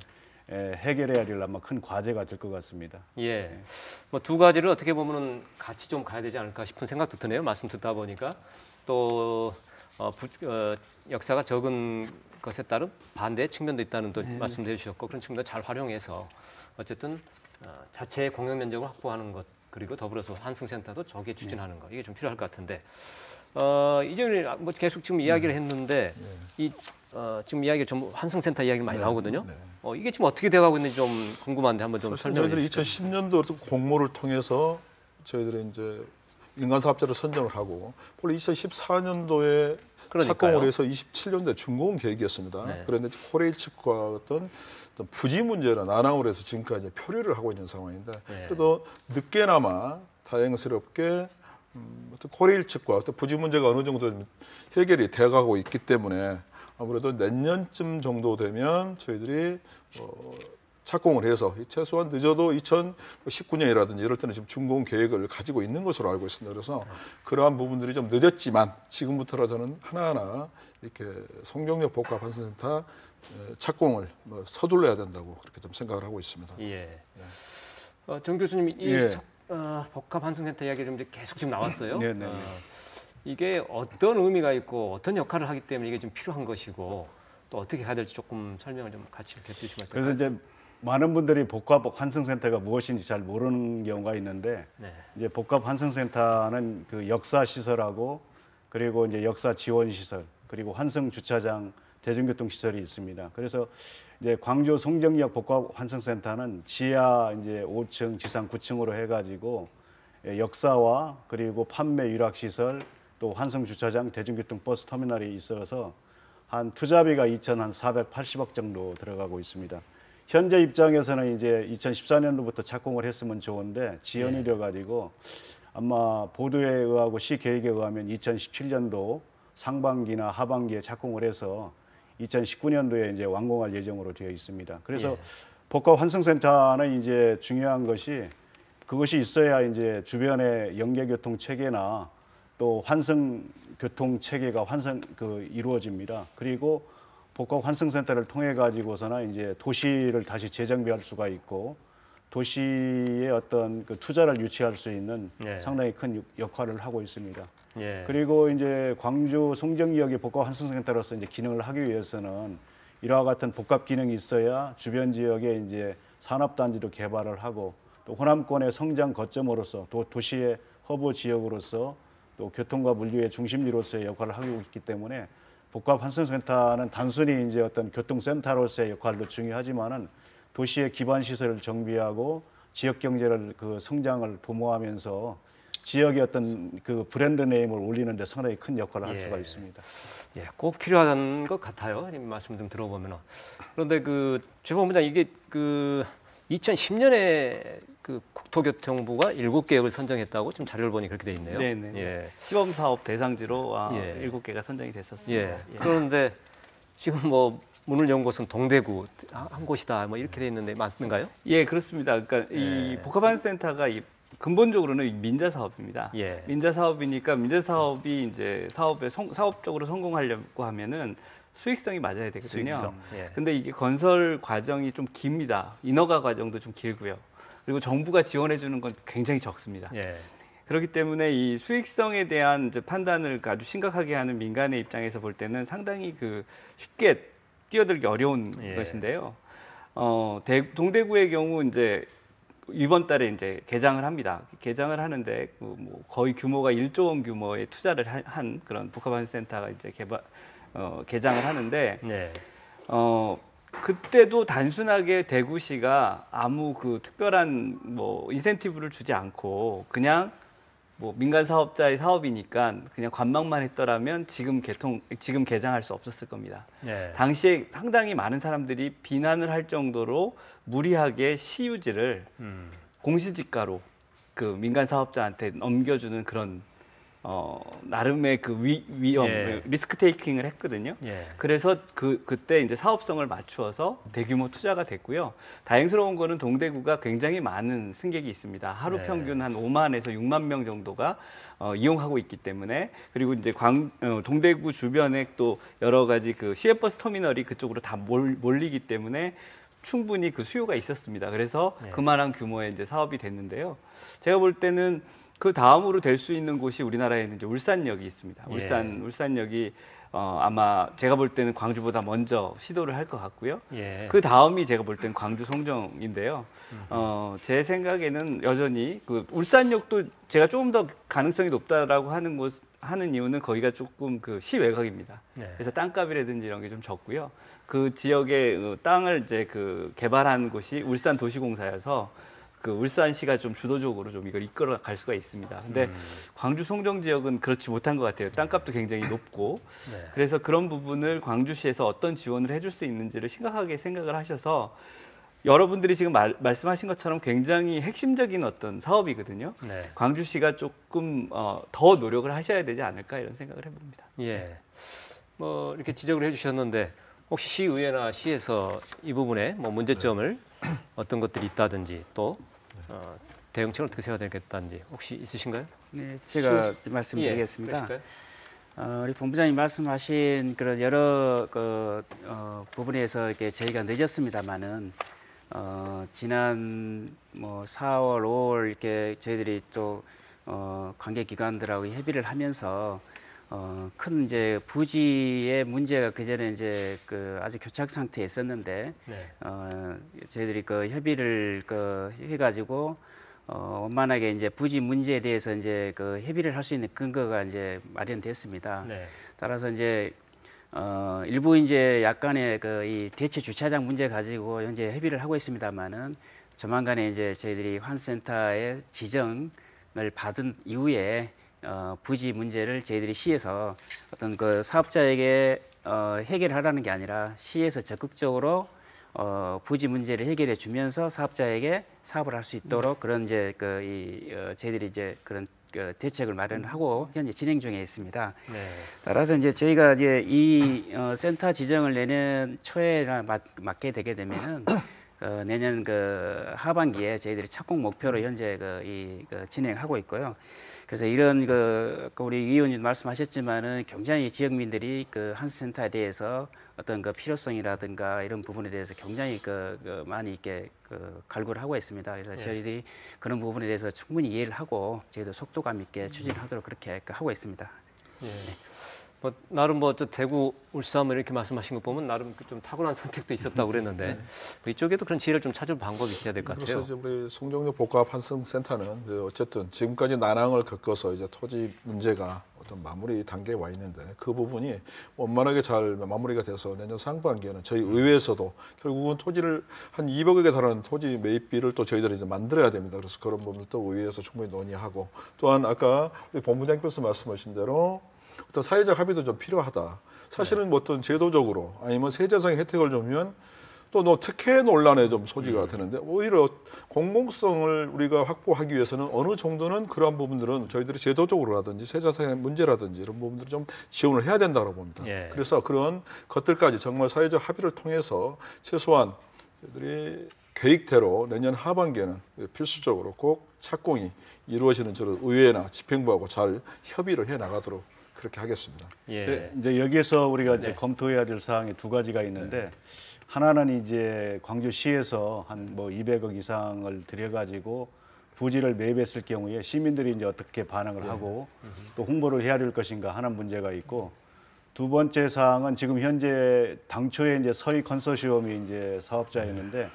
해결해야 될 아마 큰 과제가 될 것 같습니다. 예, 뭐 두 가지를 어떻게 보면은 같이 좀 가야 되지 않을까 싶은 생각도 드네요. 말씀 듣다 보니까 또 어, 부, 어, 역사가 적은 것에 따른 반대의 측면도 있다는 또 네. 말씀도 해주셨고 그런 측면도 잘 활용해서 어쨌든 어, 자체의 공용 면적을 확보하는 것 그리고 더불어서 환승센터도 저기에 추진하는 네. 것 이게 좀 필요할 것 같은데 어, 이전에 뭐 계속 지금 이야기를 했는데 네. 이 어, 지금 이야기가 전부 환승센터 이야기 많이 네, 나오거든요. 네. 어, 이게 지금 어떻게 되어가고 있는지 좀 궁금한데 한번 좀 설명해 주시죠. 저희들이 이천십 년도 공모를 통해서 저희들이 이제 민간사업자를 선정을 하고 원래 이천십사 년도에 그러니까요. 착공을 해서 이십칠 년도에 준공 계획이었습니다. 네. 그런데 코레일 측과 어떤 부지 문제나 난항을 해서 지금까지 표류를 하고 있는 상황인데 네. 그래도 늦게나마 다행스럽게 음, 어떤 코레일 측과 어떤 부지 문제가 어느 정도 해결이 돼가고 있기 때문에 아무래도 내년쯤 정도 되면 저희들이 어, 착공을 해서 최소한 늦어도 이천십구 년이라든지 이럴 때는 지금 준공 계획을 가지고 있는 것으로 알고 있습니다. 그래서 그러한 부분들이 좀 늦었지만 지금부터라 저는 하나하나 이렇게 송정역 복합환승센터 착공을 뭐 서둘러야 된다고 그렇게 좀 생각을 하고 있습니다. 예. 예. 어, 정 교수님, 이 예. 어, 복합환승센터 이야기 좀 계속 지금 나왔어요. 네네. 어. 이게 어떤 의미가 있고 어떤 역할을 하기 때문에 이게 좀 필요한 것이고 또 어떻게 해야 될지 조금 설명을 좀 같이 이렇게 해주시면 될까요? 그래서 이제 많은 분들이 복합 환승센터가 무엇인지 잘 모르는 경우가 있는데 네. 이제 복합 환승센터는 그 역사 시설하고 그리고 이제 역사 지원 시설 그리고 환승 주차장 대중교통 시설이 있습니다. 그래서 이제 광주 송정역 복합 환승센터는 지하 이제 오 층, 지상 구 층으로 해가지고 역사와 그리고 판매 유락 시설 또 환승 주차장, 대중교통 버스 터미널이 있어서 한 투자비가 이천사백팔십억 정도 들어가고 있습니다. 현재 입장에서는 이제 이천십사 년도부터 착공을 했으면 좋은데 지연이 돼 가지고 아마 보도에 의하고 시 계획에 의하면 이천십칠 년도 상반기나 하반기에 착공을 해서 이천십구 년도에 이제 완공할 예정으로 되어 있습니다. 그래서 예. 복합 환승센터는 이제 중요한 것이 그것이 있어야 이제 주변의 연계교통 체계나 또 환승교통 체계가 환승 그 이루어집니다. 그리고 복합 환승센터를 통해 가지고서는 이제 도시를 다시 재정비할 수가 있고 도시의 어떤 그 투자를 유치할 수 있는 예. 상당히 큰 역할을 하고 있습니다. 예. 그리고 이제 광주 송정역이 복합 환승센터로서 이제 기능을 하기 위해서는 이와 같은 복합 기능이 있어야 주변 지역에 이제 산업단지도 개발을 하고 또 호남권의 성장 거점으로서 또 도시의 허브 지역으로서 또 교통과 물류의 중심지로서의 역할을 하고 있기 때문에 복합 환승센터는 단순히 이제 어떤 교통센터로서의 역할도 중요하지만은 도시의 기반 시설을 정비하고 지역 경제를 그 성장을 도모하면서 지역의 어떤 그 브랜드 네임을 올리는데 상당히 큰 역할을 할 예. 수가 있습니다. 예, 꼭 필요하다는 것 같아요. 말씀 좀 들어보면. 그런데 그 최본부장 이게 그 이천십 년에 그 국토교통부가 일곱 개역을 선정했다고 지금 자료를 보니 그렇게 돼 있네요. 네네. 예. 시범 사업 대상지로 아, 예. 일곱 개가 선정이 됐었습니다. 예. 예. 그런데 지금 뭐 문을 연 곳은 동대구 한 곳이다 뭐 이렇게 돼 있는데 맞는가요? 예, 그렇습니다. 그러니까 예. 이 복합환승센터가 이 근본적으로는 민자 사업입니다. 예. 민자 사업이니까 민자 사업이 이제 사업에 성, 사업적으로 성공하려고 하면은 수익성이 맞아야 되거든요. 수익성. 예. 근데 이게 건설 과정이 좀 깁니다. 인허가 과정도 좀 길고요. 그리고 정부가 지원해 주는 건 굉장히 적습니다. 예. 그렇기 때문에 이 수익성에 대한 이제 판단을 아주 심각하게 하는 민간의 입장에서 볼 때는 상당히 그 쉽게 뛰어들기 어려운 예. 것인데요. 어, 대, 동대구의 경우 이제 이번 달에 이제 개장을 합니다. 개장을 하는데 그 뭐 거의 규모가 일조 원 규모의 투자를 한 그런 복합환승센터가 이제 개발 어, 개장을 하는데 네. 어, 그때도 단순하게 대구시가 아무 그 특별한 뭐 인센티브를 주지 않고 그냥 뭐 민간 사업자의 사업이니까 그냥 관망만 했더라면 지금 개통 지금 개장할 수 없었을 겁니다. 네. 당시에 상당히 많은 사람들이 비난을 할 정도로 무리하게 시유지를 음. 공시지가로 그 민간 사업자한테 넘겨주는 그런 어 나름의 그 위, 위험 예. 리스크 테이킹을 했거든요. 예. 그래서 그 그때 이제 사업성을 맞추어서 대규모 투자가 됐고요. 다행스러운 거는 동대구가 굉장히 많은 승객이 있습니다. 하루 예. 평균 한 오만에서 육만 명 정도가 어, 이용하고 있기 때문에 그리고 이제 광 어, 동대구 주변에 또 여러 가지 그 시외버스 터미널이 그쪽으로 다 몰, 몰리기 때문에 충분히 그 수요가 있었습니다. 그래서 예. 그만한 규모의 이제 사업이 됐는데요. 제가 볼 때는 그 다음으로 될 수 있는 곳이 우리나라에는 이제 울산역이 있습니다. 예. 울산 울산역이 어, 아마 제가 볼 때는 광주보다 먼저 시도를 할 것 같고요. 예. 그 다음이 제가 볼 때는 광주 송정인데요. 어, 제 생각에는 여전히 그 울산역도 제가 조금 더 가능성이 높다라고 하는 곳 하는 이유는 거기가 조금 그 시외곽입니다. 예. 그래서 땅값이라든지 이런 게 좀 적고요. 그 지역의 땅을 이제 그 개발한 곳이 울산 도시공사여서. 그 울산시가 좀 주도적으로 좀 이걸 이끌어 갈 수가 있습니다. 근데 음. 광주 송정 지역은 그렇지 못한 것 같아요. 땅값도 굉장히 높고 네. 그래서 그런 부분을 광주시에서 어떤 지원을 해줄 수 있는지를 심각하게 생각을 하셔서 여러분들이 지금 말, 말씀하신 것처럼 굉장히 핵심적인 어떤 사업이거든요. 네. 광주시가 조금 어, 더 노력을 하셔야 되지 않을까 이런 생각을 해봅니다. 예, 뭐 이렇게 지적을 해주셨는데 혹시 시의회나 시에서 이 부분에 뭐 문제점을 네. 어떤 것들이 있다든지 또 어, 대응책을 어떻게 세워야 되겠다든지 혹시 있으신가요? 네, 제가 말씀드리겠습니다. 예, 어, 우리 본부장님 말씀하신 그런 여러 그, 어, 부분에서 이렇게 저희가 늦었습니다만은 어, 지난 뭐 사월, 오월 이렇게 저희들이 또 어, 관계 기관들하고 협의를 하면서. 어, 큰 이제 부지의 문제가 그전에 이제 그 아주 교착 상태에 있었는데, 네. 어, 저희들이 그 협의를 그 해가지고, 어, 원만하게 이제 부지 문제에 대해서 이제 그 협의를 할 수 있는 근거가 이제 마련됐습니다. 네. 따라서 이제, 어, 일부 이제 약간의 그 이 대체 주차장 문제 가지고 현재 협의를 하고 있습니다만은 조만간에 이제 저희들이 환센터의 지정을 받은 이후에 어, 부지 문제를 저희들이 시에서 어떤 그 사업자에게 어, 해결하라는 게 아니라 시에서 적극적으로 어, 부지 문제를 해결해 주면서 사업자에게 사업을 할 수 있도록 네. 그런 이제 그 이 어, 저희들이 이제 그런 그 대책을 마련하고 현재 진행 중에 있습니다. 네. 따라서 이제 저희가 이제 이 어, 센터 지정을 내년 초에 맞, 맞게 되게 되면은 어, 내년 그 하반기에 저희들이 착공 목표로 현재 그, 이, 그 진행하고 있고요. 그래서 이런 그 우리 위원님 말씀하셨지만은 굉장히 지역민들이 그 한수센터에 대해서 어떤 그 필요성이라든가 이런 부분에 대해서 굉장히 그, 그 많이 이렇게 그 갈구를 하고 있습니다. 그래서 예. 저희들이 그런 부분에 대해서 충분히 이해를 하고 저희도 속도감 있게 추진하도록 그렇게 하고 있습니다. 예. 네. 뭐 나름 뭐 저 대구, 울산 이렇게 말씀하신 거 보면 나름 좀 타고난 선택도 있었다고 그랬는데 네. 이쪽에도 그런 지혜를 좀 찾을 방법이 있어야 될 것 같아요. 그래서 우리 송정역 복합 환승센터는 어쨌든 지금까지 난항을 겪어서 이제 토지 문제가 어떤 마무리 단계에 와 있는데 그 부분이 원만하게 잘 마무리가 돼서 내년 상반기에는 저희 의회에서도 결국은 토지를 한 이백억에 달하는 토지 매입비를 또 저희들이 이제 만들어야 됩니다. 그래서 그런 부분을 또 의회에서 충분히 논의하고 또한 아까 우리 본부장께서 말씀하신 대로 어떤 사회적 합의도 좀 필요하다. 사실은 네. 뭐 어떤 제도적으로 아니면 세제상의 혜택을 주면 또 너 특혜 논란에 좀 소지가 음. 되는데 오히려 공공성을 우리가 확보하기 위해서는 어느 정도는 그러한 부분들은 저희들이 제도적으로라든지 세자상의 문제라든지 이런 부분들을 좀 지원을 해야 된다고 봅니다. 예. 그래서 그런 것들까지 정말 사회적 합의를 통해서 최소한 저희들이 계획대로 내년 하반기에는 필수적으로 꼭 착공이 이루어지는 저런 의회나 집행부하고 잘 협의를 해 나가도록 그렇게 하겠습니다. 예. 네, 이제 여기에서 우리가 네. 이제 검토해야 될 사항이 두 가지가 있는데 네. 하나는 이제 광주시에서 한 뭐 이백억 이상을 들여가지고 부지를 매입했을 경우에 시민들이 이제 어떻게 반응을 네. 하고 또 홍보를 해야 될 것인가 하는 문제가 있고 두 번째 사항은 지금 현재 당초에 이제 서희 컨소시엄이 이제 사업자였는데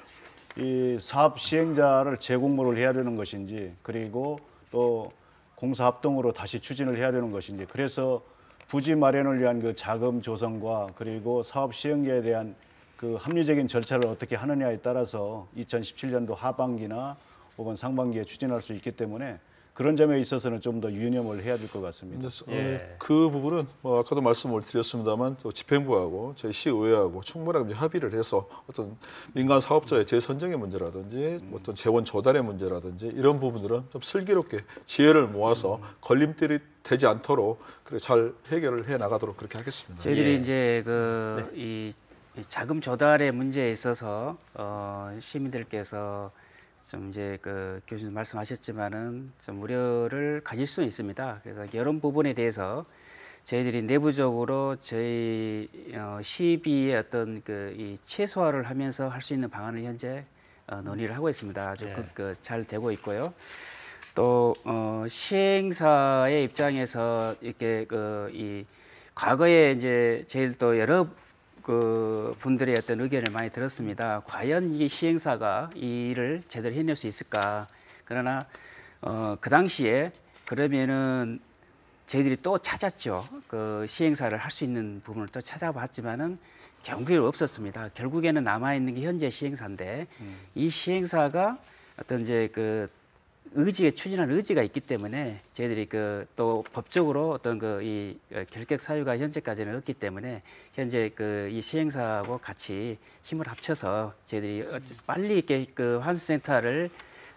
네. 이 사업 시행자를 재공모를 해야 되는 것인지 그리고 또 공사 합동으로 다시 추진을 해야 되는 것인지 그래서 부지 마련을 위한 그 자금 조성과 그리고 사업 시행자에 대한 그 합리적인 절차를 어떻게 하느냐에 따라서 이천십칠 년도 하반기나 혹은 상반기에 추진할 수 있기 때문에 그런 점에 있어서는 좀 더 유념을 해야 될 것 같습니다. 예. 그 부분은 뭐 아까도 말씀을 드렸습니다만 또 집행부하고 저희 시의회하고 충분하게 합의를 해서 어떤 민간 사업자의 재선정의 문제라든지 음. 어떤 재원 조달의 문제라든지 이런 부분들은 좀 슬기롭게 지혜를 모아서 걸림돌이 되지 않도록 그렇게 잘 해결을 해 나가도록 그렇게 하겠습니다. 저희들이 예. 이제 그 이 네. 자금 조달의 문제에 있어서 어, 시민들께서 좀 이제 그 교수님 말씀하셨지만은 좀 우려를 가질 수는 있습니다. 그래서 이런 부분에 대해서 저희들이 내부적으로 저희 어 시비의 어떤 그 이 최소화를 하면서 할 수 있는 방안을 현재 어 논의를 하고 있습니다. 아주 네. 그 잘 되고 있고요. 또 어 시행사의 입장에서 이렇게 그 이 과거에 이제 제일 또 여러 그 분들의 어떤 의견을 많이 들었습니다. 과연 이 시행사가 이 일을 제대로 해낼 수 있을까? 그러나 어, 그 당시에 그러면은 저희들이 또 찾았죠. 그 시행사를 할 수 있는 부분을 또 찾아봤지만은 결국에 없었습니다. 결국에는 남아 있는 게 현재 시행사인데 음. 이 시행사가 어떤 이제 그 의지에 추진할 의지가 있기 때문에 저희들이 그 또 법적으로 어떤 그 이 결격 사유가 현재까지는 없기 때문에 현재 그 이 시행사하고 같이 힘을 합쳐서 저희들이 빨리 이렇게 그 환수센터를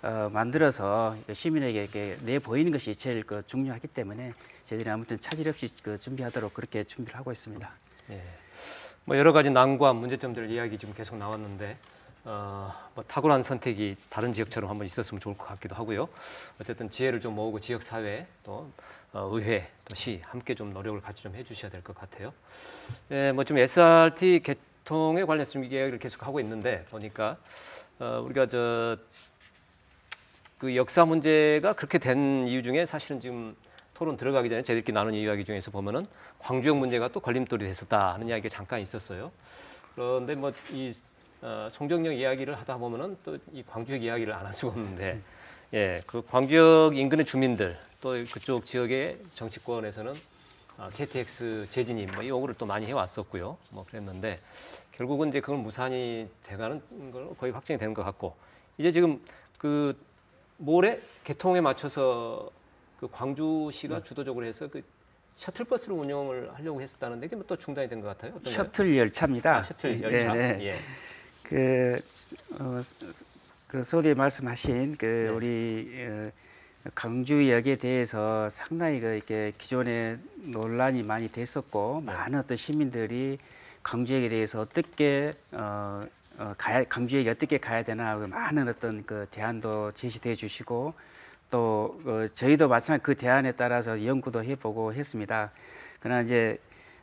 어 만들어서 시민에게 이렇게 내 보이는 것이 제일 그 중요하기 때문에 저희들이 아무튼 차질 없이 그 준비하도록 그렇게 준비를 하고 있습니다. 예. 뭐 여러 가지 난과 문제점들 이야기 지금 계속 나왔는데. 어, 뭐 탁월한 선택이 다른 지역처럼 한번 있었으면 좋을 것 같기도 하고요. 어쨌든 지혜를 좀 모으고 지역 사회 또 어, 의회 또 시 함께 좀 노력을 같이 좀 해주셔야 될 것 같아요. 예, 뭐 지금 에스알티 개통에 관련해서 좀 이야기를 계속 하고 있는데 보니까 어, 우리가 저 그 역사 문제가 그렇게 된 이유 중에 사실은 지금 토론 들어가기 전에 저희들끼리 나눈 이야기 중에서 보면은 광주역 문제가 또 걸림돌이 됐었다 하는 이야기가 잠깐 있었어요. 그런데 뭐 이 어, 송정역 이야기를 하다 보면은 또 이 광주역 이야기를 안 할 수가 없는데, 예, 그 광주역 인근의 주민들 또 그쪽 지역의 정치권에서는 아, 케이티엑스 재진입 뭐 요구를 또 많이 해왔었고요, 뭐 그랬는데 결국은 이제 그걸 무산이 돼가는 걸 거의 확정이 되는 것 같고 이제 지금 그 모레 개통에 맞춰서 그 광주시가 음. 주도적으로 해서 그 셔틀버스를 운영을 하려고 했었다는데 이게 뭐 또 중단이 된 것 같아요. 어떤가요? 셔틀 열차입니다. 아, 셔틀 열차. 네네. 예. 그, 어, 그 소디 말씀하신 그 네. 우리 어, 광주역에 대해서 상당히 그 이렇게 기존에 논란이 많이 됐었고 네. 많은 어떤 시민들이 광주역에 대해서 어떻게 어, 어, 가야, 광주에 어떻게 가야 되나 많은 어떤 그 대안도 제시해 주시고 또 어, 저희도 마찬가지 그 대안에 따라서 연구도 해보고 했습니다. 그러나 이제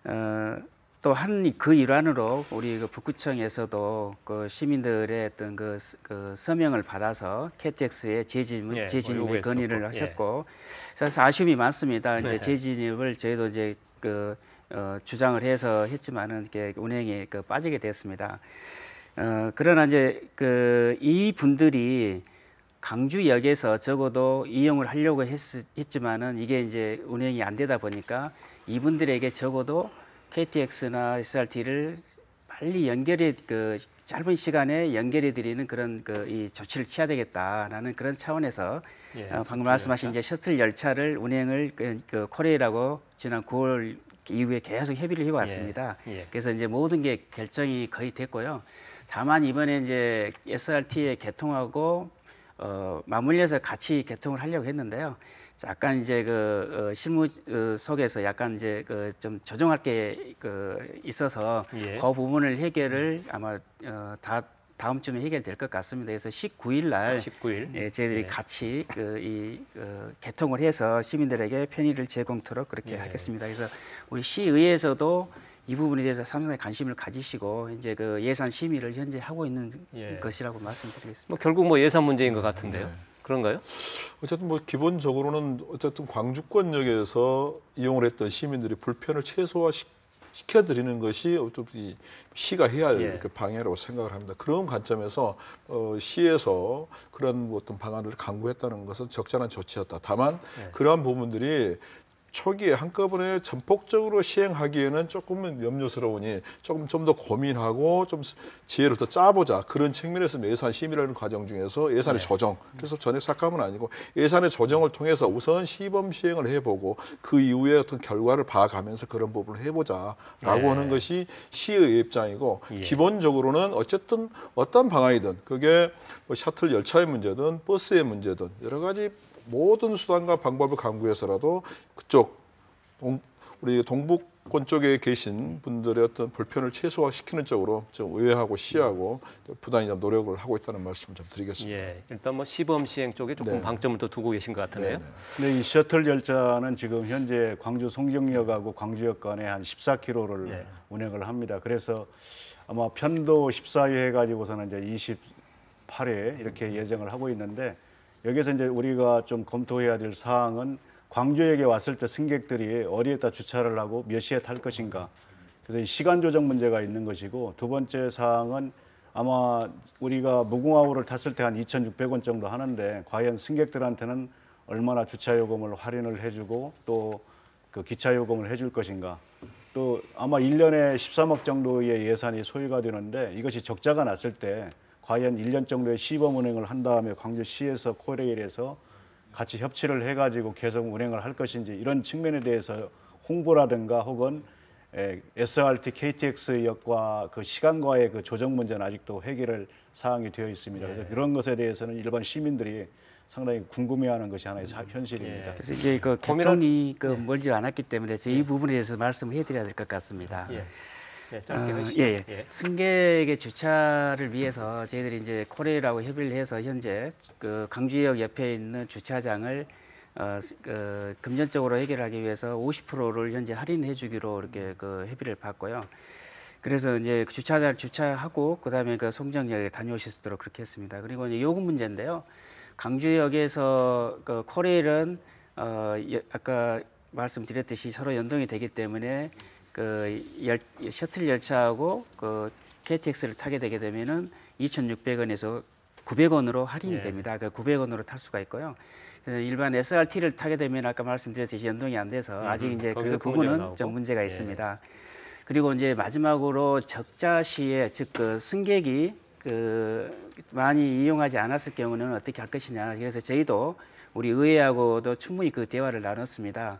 어, 또 한 그 일환으로 우리 그 북구청에서도 그 시민들의 어떤 그, 그 서명을 받아서 케이티엑스의 재진입, 예, 재진입의 건의를 했었고. 하셨고, 예. 사실 아쉬움이 많습니다. 이제 네. 재진입을 저희도 이제 그 어, 주장을 해서 했지만은 이렇게 운행에 그 빠지게 됐습니다. 어, 그러나 이제 그 이 분들이 광주역에서 적어도 이용을 하려고 했, 했지만은 이게 이제 운행이 안 되다 보니까 이분들에게 적어도 케이티엑스나 에스알티를 빨리 연결해 그 짧은 시간에 연결해 드리는 그런 그 이 조치를 취해야 되겠다라는 그런 차원에서 예, 어, 방금 말씀하신 열차. 이제 셔틀 열차를 운행을 그, 그 코레일하고 지난 구월 이후에 계속 협의를 해왔습니다. 예, 예. 그래서 이제 모든 게 결정이 거의 됐고요. 다만 이번에 이제 에스알티에 개통하고 어, 맞물려서 같이 개통을 하려고 했는데요. 약간 이제 그 어, 실무 어, 속에서 약간 이제 그 좀 조정할 게 그 있어서 예. 그 부분을 해결을 아마 어, 다 다음 주면 해결될 것 같습니다. 그래서 십구 일 날 십구 일 예, 저희들이 예. 같이 그 이 그 개통을 해서 시민들에게 편의를 제공토록 그렇게 예. 하겠습니다. 그래서 우리 시의회에서도 이 부분에 대해서 상당히 관심을 가지시고 이제 그 예산 심의를 현재 하고 있는 예. 것이라고 말씀드리겠습니다. 뭐 결국 뭐 예산 문제인 것 같은데요. 네. 그런가요? 어쨌든 뭐 기본적으로는 어쨌든 광주권역에서 이용을 했던 시민들이 불편을 최소화시켜드리는 것이 어차피 시가 해야 할 예. 방해라고 생각을 합니다. 그런 관점에서 어, 시에서 그런 어떤 방안을 강구했다는 것은 적절한 조치였다. 다만 예. 그러한 부분들이 초기에 한꺼번에 전폭적으로 시행하기에는 조금은 염려스러우니 조금 좀 더 고민하고 좀 지혜를 더 짜보자. 그런 측면에서 예산 심의라는 과정 중에서 예산의 네. 조정. 그래서 전액 삭감은 아니고 예산의 조정을 통해서 우선 시범 시행을 해보고 그 이후에 어떤 결과를 봐가면서 그런 부분을 해보자라고 네. 하는 것이 시의 입장이고 예. 기본적으로는 어쨌든 어떤 방안이든 그게 뭐 셔틀 열차의 문제든 버스의 문제든 여러 가지 모든 수단과 방법을 강구해서라도 그쪽 동, 우리 동북권 쪽에 계신 분들의 어떤 불편을 최소화시키는 쪽으로 좀 의회하고 시하고 부단히 좀 노력을 하고 있다는 말씀을 좀 드리겠습니다. 예, 일단 뭐 시범 시행 쪽에 조금 네. 방점을 더 두고 계신 것 같은데요. 네, 네. 네, 이 셔틀 열차는 지금 현재 광주 송정역하고 광주역 간에 한 십사 킬로미터를 네. 운행을 합니다. 그래서 아마 편도 십사 회 가지고서는 이제 이십팔 회 이렇게 예정을 하고 있는데. 여기서 이제 우리가 좀 검토해야 될 사항은 광주역에 왔을 때 승객들이 어디에다 주차를 하고 몇 시에 탈 것인가. 그래서 이 시간 조정 문제가 있는 것이고 두 번째 사항은 아마 우리가 무궁화호를 탔을 때 한 이천육백 원 정도 하는데 과연 승객들한테는 얼마나 주차 요금을 할인을 해주고 또 그 기차 요금을 해줄 것인가. 또 아마 일 년에 십삼억 정도의 예산이 소요가 되는데 이것이 적자가 났을 때 과연 일 년 정도의 시범 운행을 한 다음에 광주시에서 코레일에서 같이 협치를 해가지고 계속 운행을 할 것인지 이런 측면에 대해서 홍보라든가 혹은 에스알티, 케이티엑스 역과 그 시간과의 그 조정 문제는 아직도 해결할 사항이 되어 있습니다. 그래서 이런 것에 대해서는 일반 시민들이 상당히 궁금해하는 것이 하나의 현실입니다. 예. 그래서 이게 그 개통이 그 멀지 않았기 때문에 이 부분에 대해서 말씀을 해드려야 될 것 같습니다. 예. 네, 어, 예, 예. 승객의 주차를 위해서 저희들이 이제 코레일하고 협의를 해서 현재 그 광주역 옆에 있는 주차장을 어, 그 금전적으로 해결하기 위해서 오십 퍼센트를 현재 할인해 주기로 이렇게 그 협의를 받고요. 그래서 이제 주차장 주차하고 그다음에 그 송정역에 다녀오실 수 있도록 그렇게 했습니다. 그리고 이제 요금 문제인데요. 광주역에서 그 코레일은 어, 아까 말씀드렸듯이 서로 연동이 되기 때문에 그 열, 셔틀 열차하고 그 케이티엑스를 타게 되게 되면은 이천육백 원에서 구백 원으로 할인이 예. 됩니다. 그 구백 원으로 탈 수가 있고요. 그래서 일반 에스알티를 타게 되면 아까 말씀드렸듯이 연동이 안 돼서 음, 아직 이제 그 부분은 좀 문제가 예. 있습니다. 그리고 이제 마지막으로 적자 시에 즉 그 승객이 그 많이 이용하지 않았을 경우는 어떻게 할 것이냐. 그래서 저희도 우리 의회하고도 충분히 그 대화를 나눴습니다.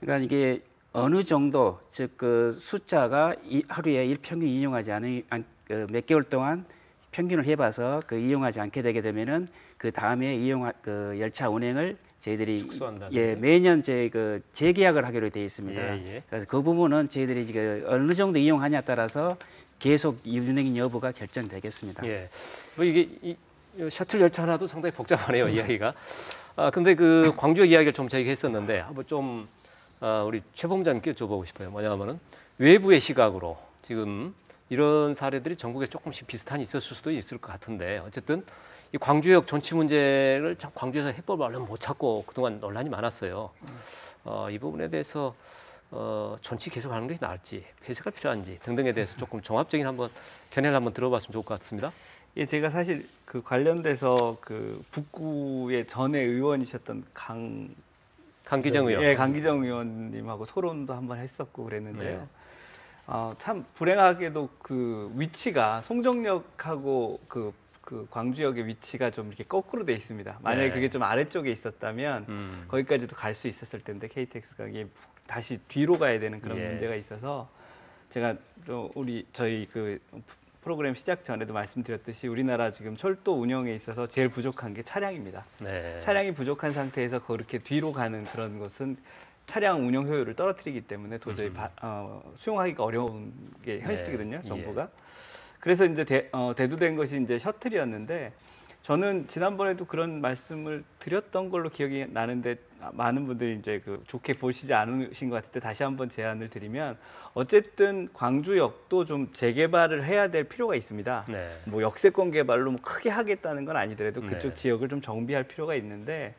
그러니까 이게 어느 정도, 즉 그 숫자가 이, 하루에 일평균 이용하지 않은 그 몇 개월 동안 평균을 해봐서 그 이용하지 않게 되게 되면은 그 다음에 이용 그 열차 운행을 저희들이 예 매년 제 그 재계약을 하기로 되어 있습니다. 예, 예. 그래서 그 부분은 저희들이 지금 어느 정도 이용하냐 따라서 계속 운행 여부가 결정되겠습니다. 예. 뭐 이게 이, 셔틀 열차 하나도 상당히 복잡하네요, 음. 이야기가. 아 근데 그 광주 이야기를 좀 저희가 했었는데 한번 좀 아, 우리 최 본부장님께 여쭤보고 싶어요. 뭐냐면은 외부의 시각으로 지금 이런 사례들이 전국에 조금씩 비슷한 있었을 수도 있을 것 같은데 어쨌든 이 광주역 존치 문제를 참 광주에서 해법을 얼른 못 찾고 그동안 논란이 많았어요. 어, 이 부분에 대해서 어, 존치 계속하는 것이 나을지 폐쇄가 필요한지 등등에 대해서 조금 종합적인 한번 견해를 한번 들어봤으면 좋을 것 같습니다. 예, 제가 사실 그 관련돼서 그 북구의 전에 의원이셨던 강 강기정 의원, 예, 강기정 의원님하고 토론도 한번 했었고 그랬는데요. 네. 어, 참 불행하게도 그 위치가 송정역하고 그, 그 광주역의 위치가 좀 이렇게 거꾸로 돼 있습니다. 만약에 네. 그게 좀 아래쪽에 있었다면 음. 거기까지도 갈 수 있었을 텐데 케이티엑스가 이게 다시 뒤로 가야 되는 그런 예. 문제가 있어서 제가 또 우리 저희 그 프로그램 시작 전에도 말씀드렸듯이 우리나라 지금 철도 운영에 있어서 제일 부족한 게 차량입니다. 네. 차량이 부족한 상태에서 그렇게 뒤로 가는 그런 것은 차량 운영 효율을 떨어뜨리기 때문에 도저히 바, 어, 수용하기가 어려운 게 현실이거든요. 네. 정부가. 예. 그래서 이제 대, 어, 대두된 것이 이제 셔틀이었는데 저는 지난번에도 그런 말씀을 드렸던 걸로 기억이 나는데 많은 분들이 이제 그 좋게 보시지 않으신 것 같은데 다시 한번 제안을 드리면 어쨌든 광주역도 좀 재개발을 해야 될 필요가 있습니다. 네. 뭐 역세권 개발로 뭐 크게 하겠다는 건 아니더라도 그쪽 네. 지역을 좀 정비할 필요가 있는데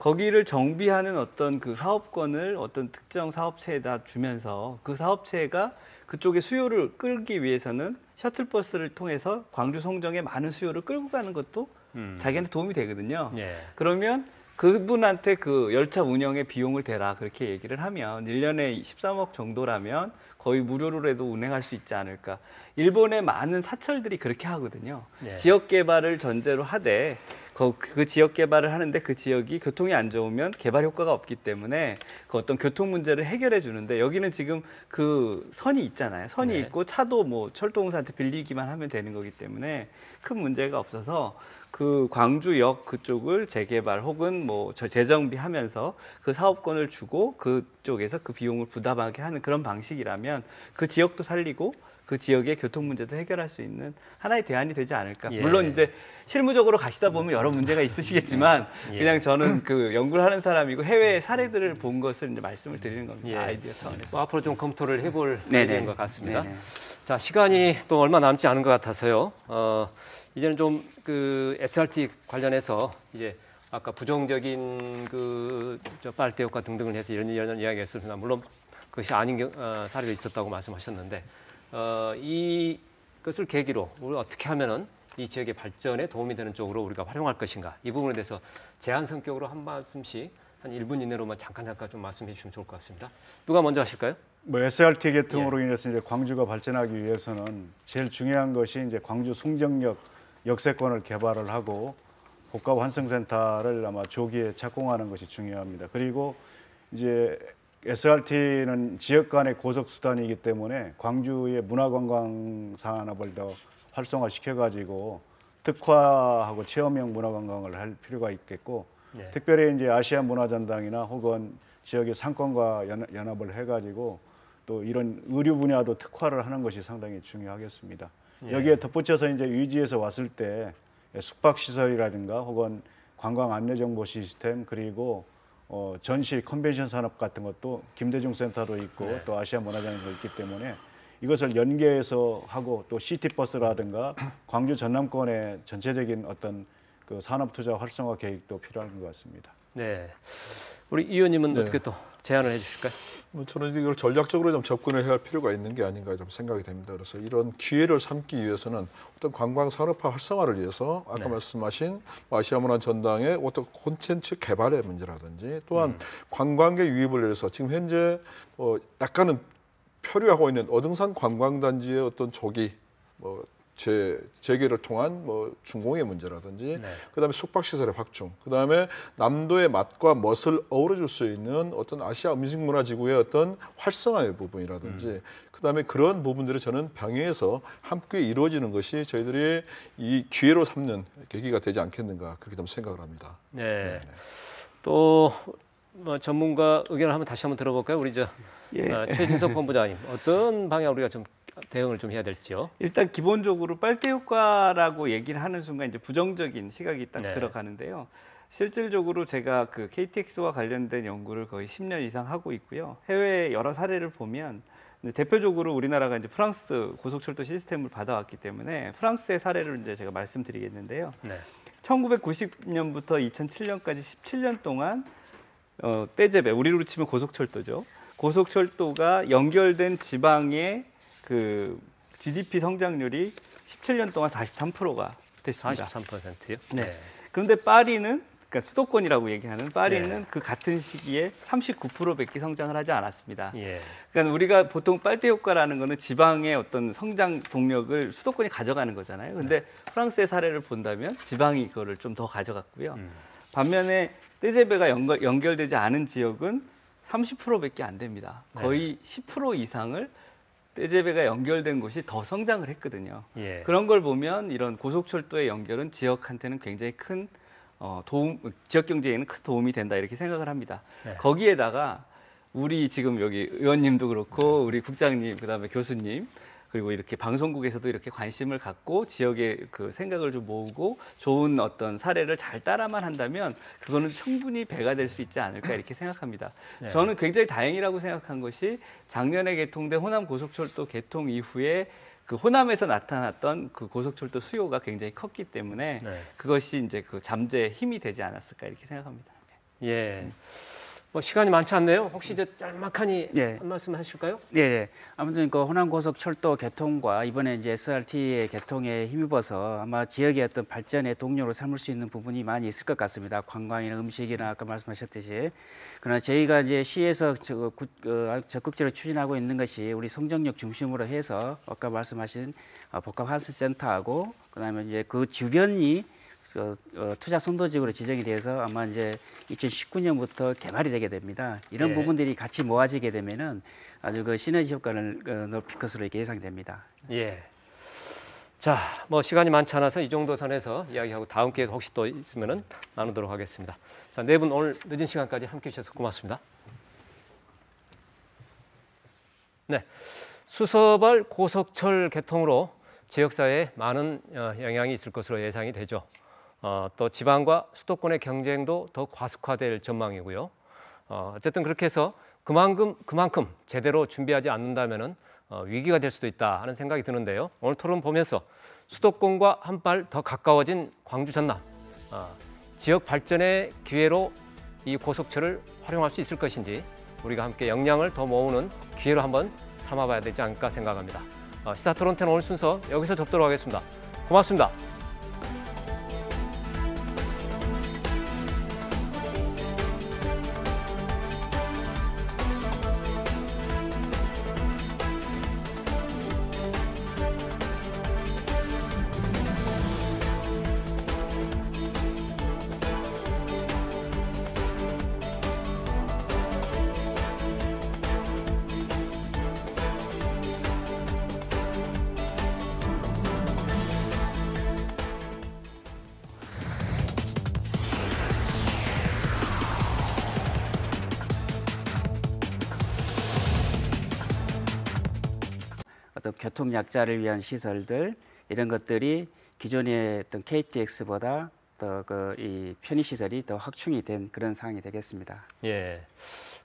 거기를 정비하는 어떤 그 사업권을 어떤 특정 사업체에다 주면서 그 사업체가 그쪽의 수요를 끌기 위해서는 셔틀버스를 통해서 광주 송정에 많은 수요를 끌고 가는 것도 음. 자기한테 도움이 되거든요. 예. 그러면 그분한테 그 열차 운영의 비용을 대라 그렇게 얘기를 하면 일 년에 십삼억 정도라면 거의 무료로라도 운행할 수 있지 않을까. 일본의 많은 사철들이 그렇게 하거든요. 예. 지역 개발을 전제로 하되 그, 그 지역 개발을 하는데 그 지역이 교통이 안 좋으면 개발 효과가 없기 때문에 그 어떤 교통 문제를 해결해 주는데 여기는 지금 그 선이 있잖아요. 선이 네. 있고 차도 뭐 철도공사한테 빌리기만 하면 되는 거기 때문에 큰 문제가 없어서 그 광주역 그쪽을 재개발 혹은 뭐 재정비하면서 그 사업권을 주고 그쪽에서 그 비용을 부담하게 하는 그런 방식이라면 그 지역도 살리고 그 지역의 교통 문제도 해결할 수 있는 하나의 대안이 되지 않을까. 예. 물론 이제 실무적으로 가시다 보면 여러 문제가 있으시겠지만 예. 그냥 저는 그 연구를 하는 사람이고 해외 사례들을 본 것을 이제 말씀을 드리는 겁니다. 예. 아이디어 차원에서. 뭐 앞으로 좀 검토를 해볼 내용인 것 같습니다. 네네. 자, 시간이 또 얼마 남지 않은 것 같아서요. 어, 이제는 좀 그 에스알티 관련해서 이제 아까 부정적인 그 빨대 효과 등등을 해서 이런 이런 이야기했습니다. 물론 그것이 아닌 경, 어, 사례도 있었다고 말씀하셨는데. 어, 이것을 계기로 우리 어떻게 하면은 이 지역의 발전에 도움이 되는 쪽으로 우리가 활용할 것인가 이 부분에 대해서 제한 성격으로 한 말씀씩 한 일 분 이내로만 잠깐 잠깐 좀 말씀해 주시면 좋을 것 같습니다. 누가 먼저 하실까요? 뭐 에스알티 개통으로 예. 인해서 이제 광주가 발전하기 위해서는 제일 중요한 것이 이제 광주 송정역 역세권을 개발을 하고 복합 환승센터를 아마 조기에 착공하는 것이 중요합니다. 그리고 이제 에스알티는 지역 간의 고속수단이기 때문에 광주의 문화관광 산업을 더 활성화시켜가지고 특화하고 체험형 문화관광을 할 필요가 있겠고 네. 특별히 이제 아시아 문화전당이나 혹은 지역의 상권과 연합을 해가지고 또 이런 의류 분야도 특화를 하는 것이 상당히 중요하겠습니다. 네. 여기에 덧붙여서 이제 유지에서 왔을 때 숙박시설이라든가 혹은 관광 안내 정보 시스템 그리고 어, 전시 컨벤션 산업 같은 것도 김대중 센터도 있고 네. 또 아시아 문화장도 있기 때문에 이것을 연계해서 하고 또 시티버스라든가 광주 전남권의 전체적인 어떤 그 산업 투자 활성화 계획도 필요한 것 같습니다. 네, 우리 이 의원님은 네. 어떻게 또 제안을 해주실까요? 뭐 저는 이걸 전략적으로 좀 접근을 해야 할 필요가 있는 게 아닌가 좀 생각이 됩니다. 그래서 이런 기회를 삼기 위해서는 어떤 관광 산업화 활성화를 위해서 아까 네. 말씀하신 아시아문화전당의 어떤 콘텐츠 개발의 문제라든지 또한 음. 관광객 유입을 위해서 지금 현재 뭐 약간은 표류하고 있는 어등산 관광단지의 어떤 조기 뭐 재, 재개를 통한 뭐 중공의 문제라든지 네. 그다음에 숙박시설의 확충, 그다음에 남도의 맛과 멋을 어우러줄 수 있는 어떤 아시아 음식문화지구의 어떤 활성화의 부분이라든지 음. 그다음에 그런 부분들을 저는 병행해서 함께 이루어지는 것이 저희들이 이 기회로 삼는 계기가 되지 않겠는가 그렇게 좀 생각을 합니다. 네. 네. 또 뭐 전문가 의견을 한번 다시 한번 들어볼까요? 우리 저 예. 아, 최진석 본부장님 어떤 방향 우리가 좀 대응을 좀 해야 될지요? 일단 기본적으로 빨대 효과라고 얘기를 하는 순간 이제 부정적인 시각이 딱 네. 들어가는데요. 실질적으로 제가 그 케이티엑스와 관련된 연구를 거의 십 년 이상 하고 있고요. 해외 여러 사례를 보면 대표적으로 우리나라가 이제 프랑스 고속철도 시스템을 받아왔기 때문에 프랑스의 사례를 이제 제가 말씀드리겠는데요. 네. 천구백구십 년부터 이천칠 년까지 십칠 년 동안 어, 떼제배, 우리로 치면 고속철도죠. 고속철도가 연결된 지방의 그 지디피 성장률이 십칠 년 동안 사십삼 퍼센트가 됐습니다. 사십삼 퍼센트요? 네. 네. 그런데 파리는, 그러니까 수도권이라고 얘기하는 파리는 네. 그 같은 시기에 삼십구 퍼센트밖에 성장을 하지 않았습니다. 예. 그러니까 우리가 보통 빨대 효과라는 거는 지방의 어떤 성장 동력을 수도권이 가져가는 거잖아요. 근데 네. 프랑스의 사례를 본다면 지방이 그거를 좀 더 가져갔고요. 음. 반면에 떼제베가 연결, 연결되지 않은 지역은 삼십 퍼센트밖에 안 됩니다. 거의 네. 십 퍼센트 이상을 떼제베가 연결된 곳이 더 성장을 했거든요. 예. 그런 걸 보면 이런 고속철도의 연결은 지역한테는 굉장히 큰 어, 도움, 지역 경제에는 큰 도움이 된다 이렇게 생각을 합니다. 네. 거기에다가 우리 지금 여기 의원님도 그렇고 우리 국장님, 그다음에 교수님, 그리고 이렇게 방송국에서도 이렇게 관심을 갖고 지역의 그 생각을 좀 모으고 좋은 어떤 사례를 잘 따라만 한다면 그거는 충분히 배가 될 수 있지 않을까 이렇게 생각합니다. 네. 저는 굉장히 다행이라고 생각한 것이 작년에 개통된 호남 고속철도 개통 이후에 그 호남에서 나타났던 그 고속철도 수요가 굉장히 컸기 때문에 네. 그것이 이제 그 잠재의 힘이 되지 않았을까 이렇게 생각합니다. 네. 예. 음. 뭐 시간이 많지 않네요. 혹시 이제 짤막하니 예. 한 말씀 하실까요? 네, 예. 아무튼 그 호남 고속철도 개통과 이번에 이제 에스알티의 개통에 힘입어서 아마 지역의 어떤 발전의 동력으로 삼을 수 있는 부분이 많이 있을 것 같습니다. 관광이나 음식이나 아까 말씀하셨듯이. 그러나 저희가 이제 시에서 적극적으로 추진하고 있는 것이 우리 송정역 중심으로 해서 아까 말씀하신 복합환승센터하고 그다음에 이제 그 주변이 어, 어, 투자 선도지구로 지정이 돼서 아마 이제 이천십구 년부터 개발이 되게 됩니다. 이런 예. 부분들이 같이 모아지게 되면은 아주 그 시너지 효과를 어, 높일 것으로 이렇게 예상됩니다. 예. 자, 뭐 시간이 많지 않아서 이 정도 선에서 이야기하고 다음 기회에 혹시 또 있으면은 나누도록 하겠습니다. 자, 네 분 오늘 늦은 시간까지 함께 해주셔서 고맙습니다. 네, 수서발 고속철 개통으로 지역사회에 많은 영향이 있을 것으로 예상이 되죠. 어, 또 지방과 수도권의 경쟁도 더 과속화될 전망이고요. 어, 어쨌든 그렇게 해서 그만큼, 그만큼 제대로 준비하지 않는다면 어, 위기가 될 수도 있다 하는 생각이 드는데요. 오늘 토론 보면서 수도권과 한 발 더 가까워진 광주 전남, 어, 지역 발전의 기회로 이 고속철을 활용할 수 있을 것인지 우리가 함께 역량을 더 모으는 기회로 한번 삼아봐야 되지 않을까 생각합니다. 어, 시사토론텐 오늘 순서 여기서 접도록 하겠습니다. 고맙습니다. 약자를 위한 시설들 이런 것들이 기존의 어떤 케이티엑스보다 더 그 이 편의 시설이 더 확충이 된 그런 상황이 되겠습니다. 예,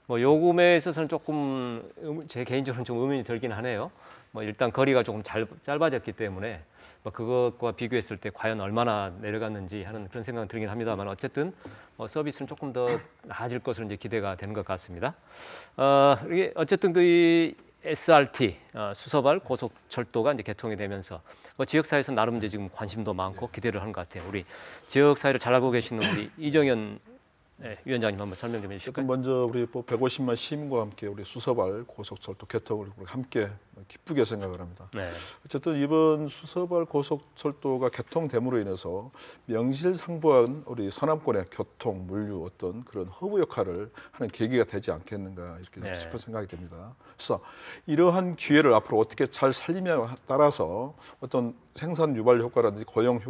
뭐 요금에 있어서는 조금 제 개인적으로는 좀 의문이 들긴 하네요. 뭐 일단 거리가 조금 잘, 짧아졌기 때문에 뭐 그것과 비교했을 때 과연 얼마나 내려갔는지 하는 그런 생각은 들긴 합니다만 어쨌든 뭐 서비스는 조금 더 나아질 것으로 이제 기대가 되는 것 같습니다. 어, 이게 어쨌든 그 이 에스알티 수서발 고속철도가 이제 개통이 되면서 지역사회에서 나름 이제 지금 관심도 많고 기대를 하는 것 같아요. 우리 지역사회를 잘 알고 계시는 우리 이정현 위원장님 한번 설명 좀 해주실까요? 먼저 우리 백오십만 시민과 함께 우리 수서발 고속철도 개통을 함께 기쁘게 생각을 합니다. 네. 어쨌든 이번 수서발 고속철도가 개통됨으로 인해서 명실상부한 우리 서남권의 교통, 물류 어떤 그런 허브 역할을 하는 계기가 되지 않겠는가 이렇게 네. 싶은 생각이 듭니다. 그래서 이러한 기회를 앞으로 어떻게 잘 살리냐에 따라서 어떤 생산 유발 효과라든지 고용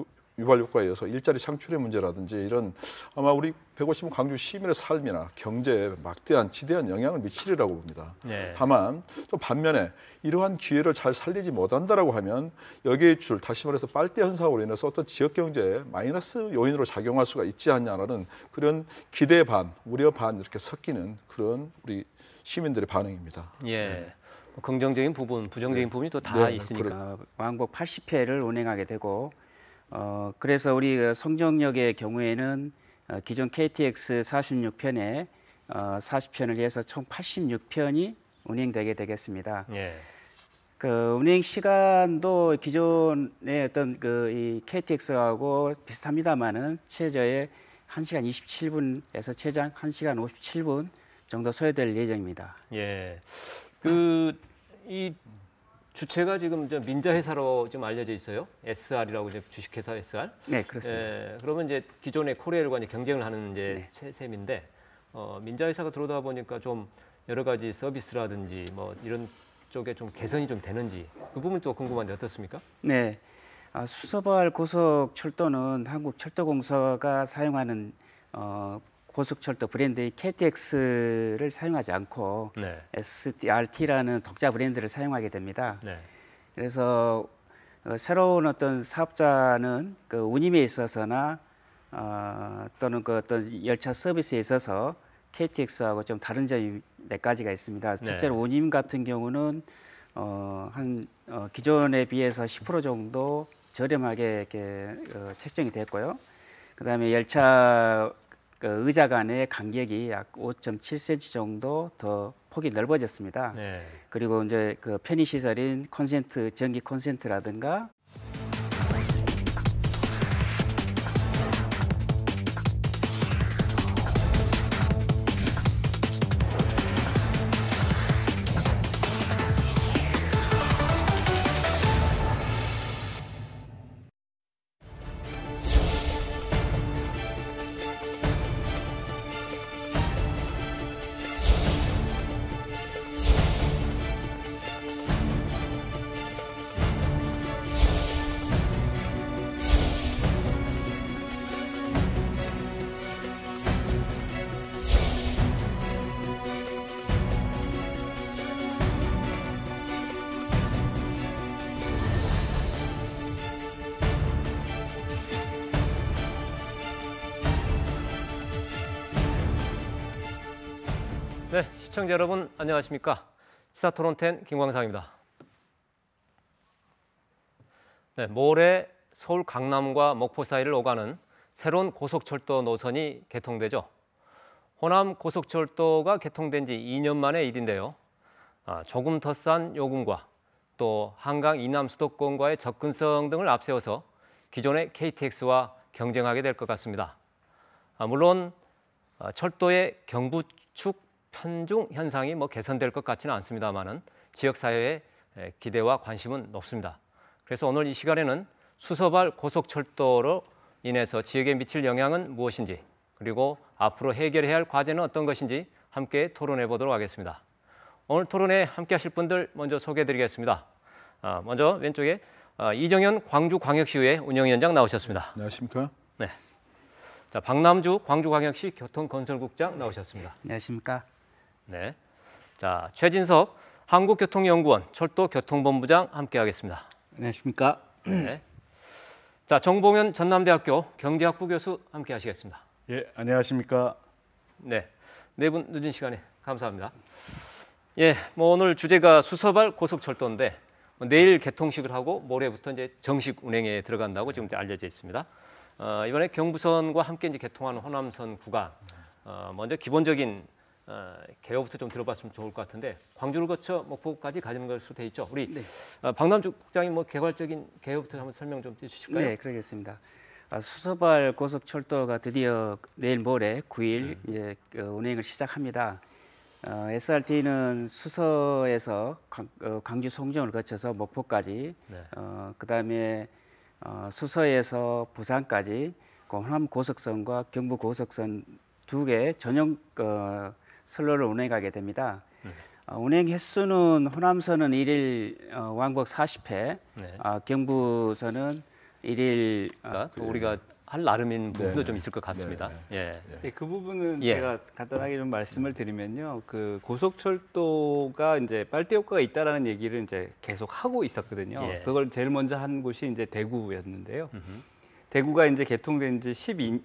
유발 효과에 의해서 일자리 창출의 문제라든지 이런 아마 우리 백오십 번 광주 시민의 삶이나 경제에 막대한 지대한 영향을 미치리라고 봅니다. 네. 다만 또 반면에 이러한 기회를 잘 살리지 못한다라고 하면 여기에 줄 다시 말해서 빨대 현상으로 인해서 어떤 지역 경제에 마이너스 요인으로 작용할 수가 있지 않냐라는 그런 기대 반, 우려 반 이렇게 섞이는 그런 우리 시민들의 반응입니다. 예. 네. 긍정적인 부분, 부정적인 네. 부분이 또 다 네, 있으니까. 그래. 왕복 팔십 회를 운행하게 되고 어, 그래서 우리 성정역의 경우에는 어, 기존 케이티엑스 사십육 편에 어, 사십 편을 해서 총 팔십육 편이 운행되게 되겠습니다. 예. 그 운행 시간도 기존의 어떤 그 이 케이티엑스하고 비슷합니다만은 최저의 한 시간 이십칠 분에서 최장 한 시간 오십칠 분 정도 소요될 예정입니다. 예. 그 이 주체가 지금 이제 민자회사로 좀 알려져 있어요. 에스알이라고 이제 주식회사 에스알. 네, 그렇습니다. 예, 그러면 이제 기존의 코레일과 이제 경쟁을 하는 이제 네. 셈인데 어, 민자회사가 들어오다 보니까 좀 여러 가지 서비스라든지 뭐 이런 쪽에 좀 개선이 좀 되는지 그 부분 또 궁금한데 어떻습니까? 네, 아, 수서발 고속철도는 한국철도공사가 사용하는 어. 고속철도 브랜드인 케이티엑스를 사용하지 않고 네. 에스알티라는 독자 브랜드를 사용하게 됩니다. 네. 그래서 새로운 어떤 사업자는 그 운임에 있어서나 어, 또는 그 어떤 열차 서비스에 있어서 케이티엑스하고 좀 다른 점이 몇 가지가 있습니다. 네. 첫째로 운임 같은 경우는 어, 한 어, 기존에 비해서 십 퍼센트 정도 저렴하게 이렇게 어, 책정이 됐고요. 그다음에 열차 그 의자 간의 간격이 약 오 점 칠 센티미터 정도 더 폭이 넓어졌습니다. 네. 그리고 이제 그 편의 시설인 콘센트, 전기 콘센트라든가 네, 시청자 여러분 안녕하십니까? 시사토론텐 김광상입니다. 네, 모레 서울 강남과 목포 사이를 오가는 새로운 고속철도 노선이 개통되죠. 호남 고속철도가 개통된 지 이 년 만의 일인데요. 아, 조금 더 싼 요금과 또 한강 이남 수도권과의 접근성 등을 앞세워서 기존의 케이티엑스와 경쟁하게 될 것 같습니다. 아, 물론 아, 철도의 경부축 편중 현상이 뭐 개선될 것 같지는 않습니다만은 지역사회의 기대와 관심은 높습니다. 그래서 오늘 이 시간에는 수서발 고속철도로 인해서 지역에 미칠 영향은 무엇인지 그리고 앞으로 해결해야 할 과제는 어떤 것인지 함께 토론해 보도록 하겠습니다. 오늘 토론에 함께 하실 분들 먼저 소개해 드리겠습니다. 먼저 왼쪽에 이정현 광주광역시의회 운영위원장 나오셨습니다. 안녕하십니까? 네. 자, 박남주 광주광역시 교통건설국장 나오셨습니다. 안녕하십니까? 네, 자 최진석 한국교통연구원 철도교통본부장 함께하겠습니다. 안녕하십니까? 네, 자 정봉현 전남대학교 경제학부 교수 함께하시겠습니다. 예, 안녕하십니까? 네, 네 분 늦은 시간에 감사합니다. 예, 뭐 오늘 주제가 수서발 고속철도인데 내일 개통식을 하고 모레부터 이제 정식 운행에 들어간다고 지금 알려져 있습니다. 어, 이번에 경부선과 함께 이제 개통하는 호남선 구간 어, 먼저 기본적인 어, 개요부터 좀 들어봤으면 좋을 것 같은데 광주를 거쳐 목포까지 가는 것으로 돼 있죠. 우리 네. 어, 박남주 국장님 뭐 개괄적인 개요부터 한번 설명 좀 해주실까요? 네, 그러겠습니다. 아, 수서발 고속철도가 드디어 내일 모레 구 일 음. 이제 그 운행을 시작합니다. 어, 에스알티는 수서에서 광, 어, 광주 송정을 거쳐서 목포까지, 네. 어, 그다음에 어, 수서에서 부산까지 그 호남 고속선과 경부 고속선 두 개 전용 어, 선로를 운행하게 됩니다. 네. 어, 운행 횟수는 호남선은 일 일 어, 왕복 사십 회, 네. 어, 경부선은 일일 아, 그래. 우리가 할 나름인 부분도 네네. 좀 있을 것 같습니다. 예. 네, 그 부분은 예. 제가 간단하게 좀 말씀을 드리면요, 그 고속철도가 이제 빨대 효과가 있다라는 얘기를 이제 계속 하고 있었거든요. 예. 그걸 제일 먼저 한 곳이 이제 대구였는데요. 음흠. 대구가 이제 개통된 지 십이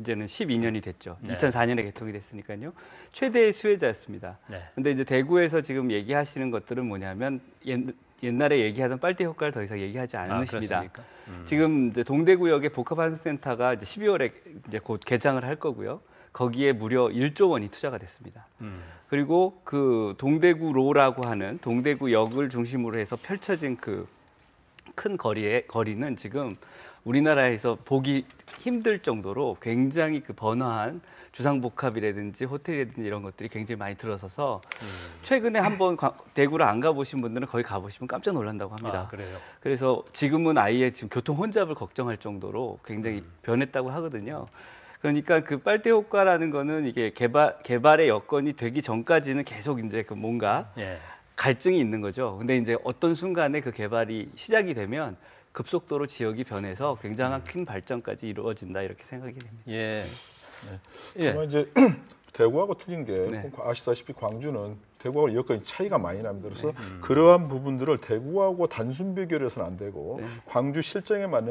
이제는 십이 년이 됐죠. 네. 이천사 년에 개통이 됐으니까요. 최대의 수혜자였습니다. 네. 근데 이제 대구에서 지금 얘기하시는 것들은 뭐냐면 옛 옛날에 얘기하던 빨대 효과를 더 이상 얘기하지 않으십니다. 아, 음. 지금 이제 동대구역의 복합환승센터가 이제 십이월에 이제 곧 개장을 할 거고요. 거기에 무려 일조 원이 투자가 됐습니다. 음. 그리고 그 동대구로라고 하는 동대구역을 중심으로 해서 펼쳐진 그 큰 거리의 거리는 지금 우리나라에서 보기 힘들 정도로 굉장히 그 번화한 주상복합이라든지 호텔이라든지 이런 것들이 굉장히 많이 들어서서 최근에 한번 대구를 안 가보신 분들은 거기 가보시면 깜짝 놀란다고 합니다. 아, 그래요? 그래서 지금은 아예 지금 교통 혼잡을 걱정할 정도로 굉장히 음. 변했다고 하거든요. 그러니까 그 빨대 효과라는 거는 이게 개발, 개발의 여건이 되기 전까지는 계속 이제 그 뭔가 예. 갈증이 있는 거죠. 근데 이제 어떤 순간에 그 개발이 시작이 되면 급속도로 지역이 변해서 굉장한 큰 발전까지 이루어진다 이렇게 생각이 됩니다. 예. 네. 정말 이제 대구하고 틀린 게 네. 아시다시피 광주는 대구하고 여건이 차이가 많이 납니다. 그래서 네. 그러한 부분들을 대구하고 단순 비교를 해서는 안 되고 네. 광주 실정에 맞는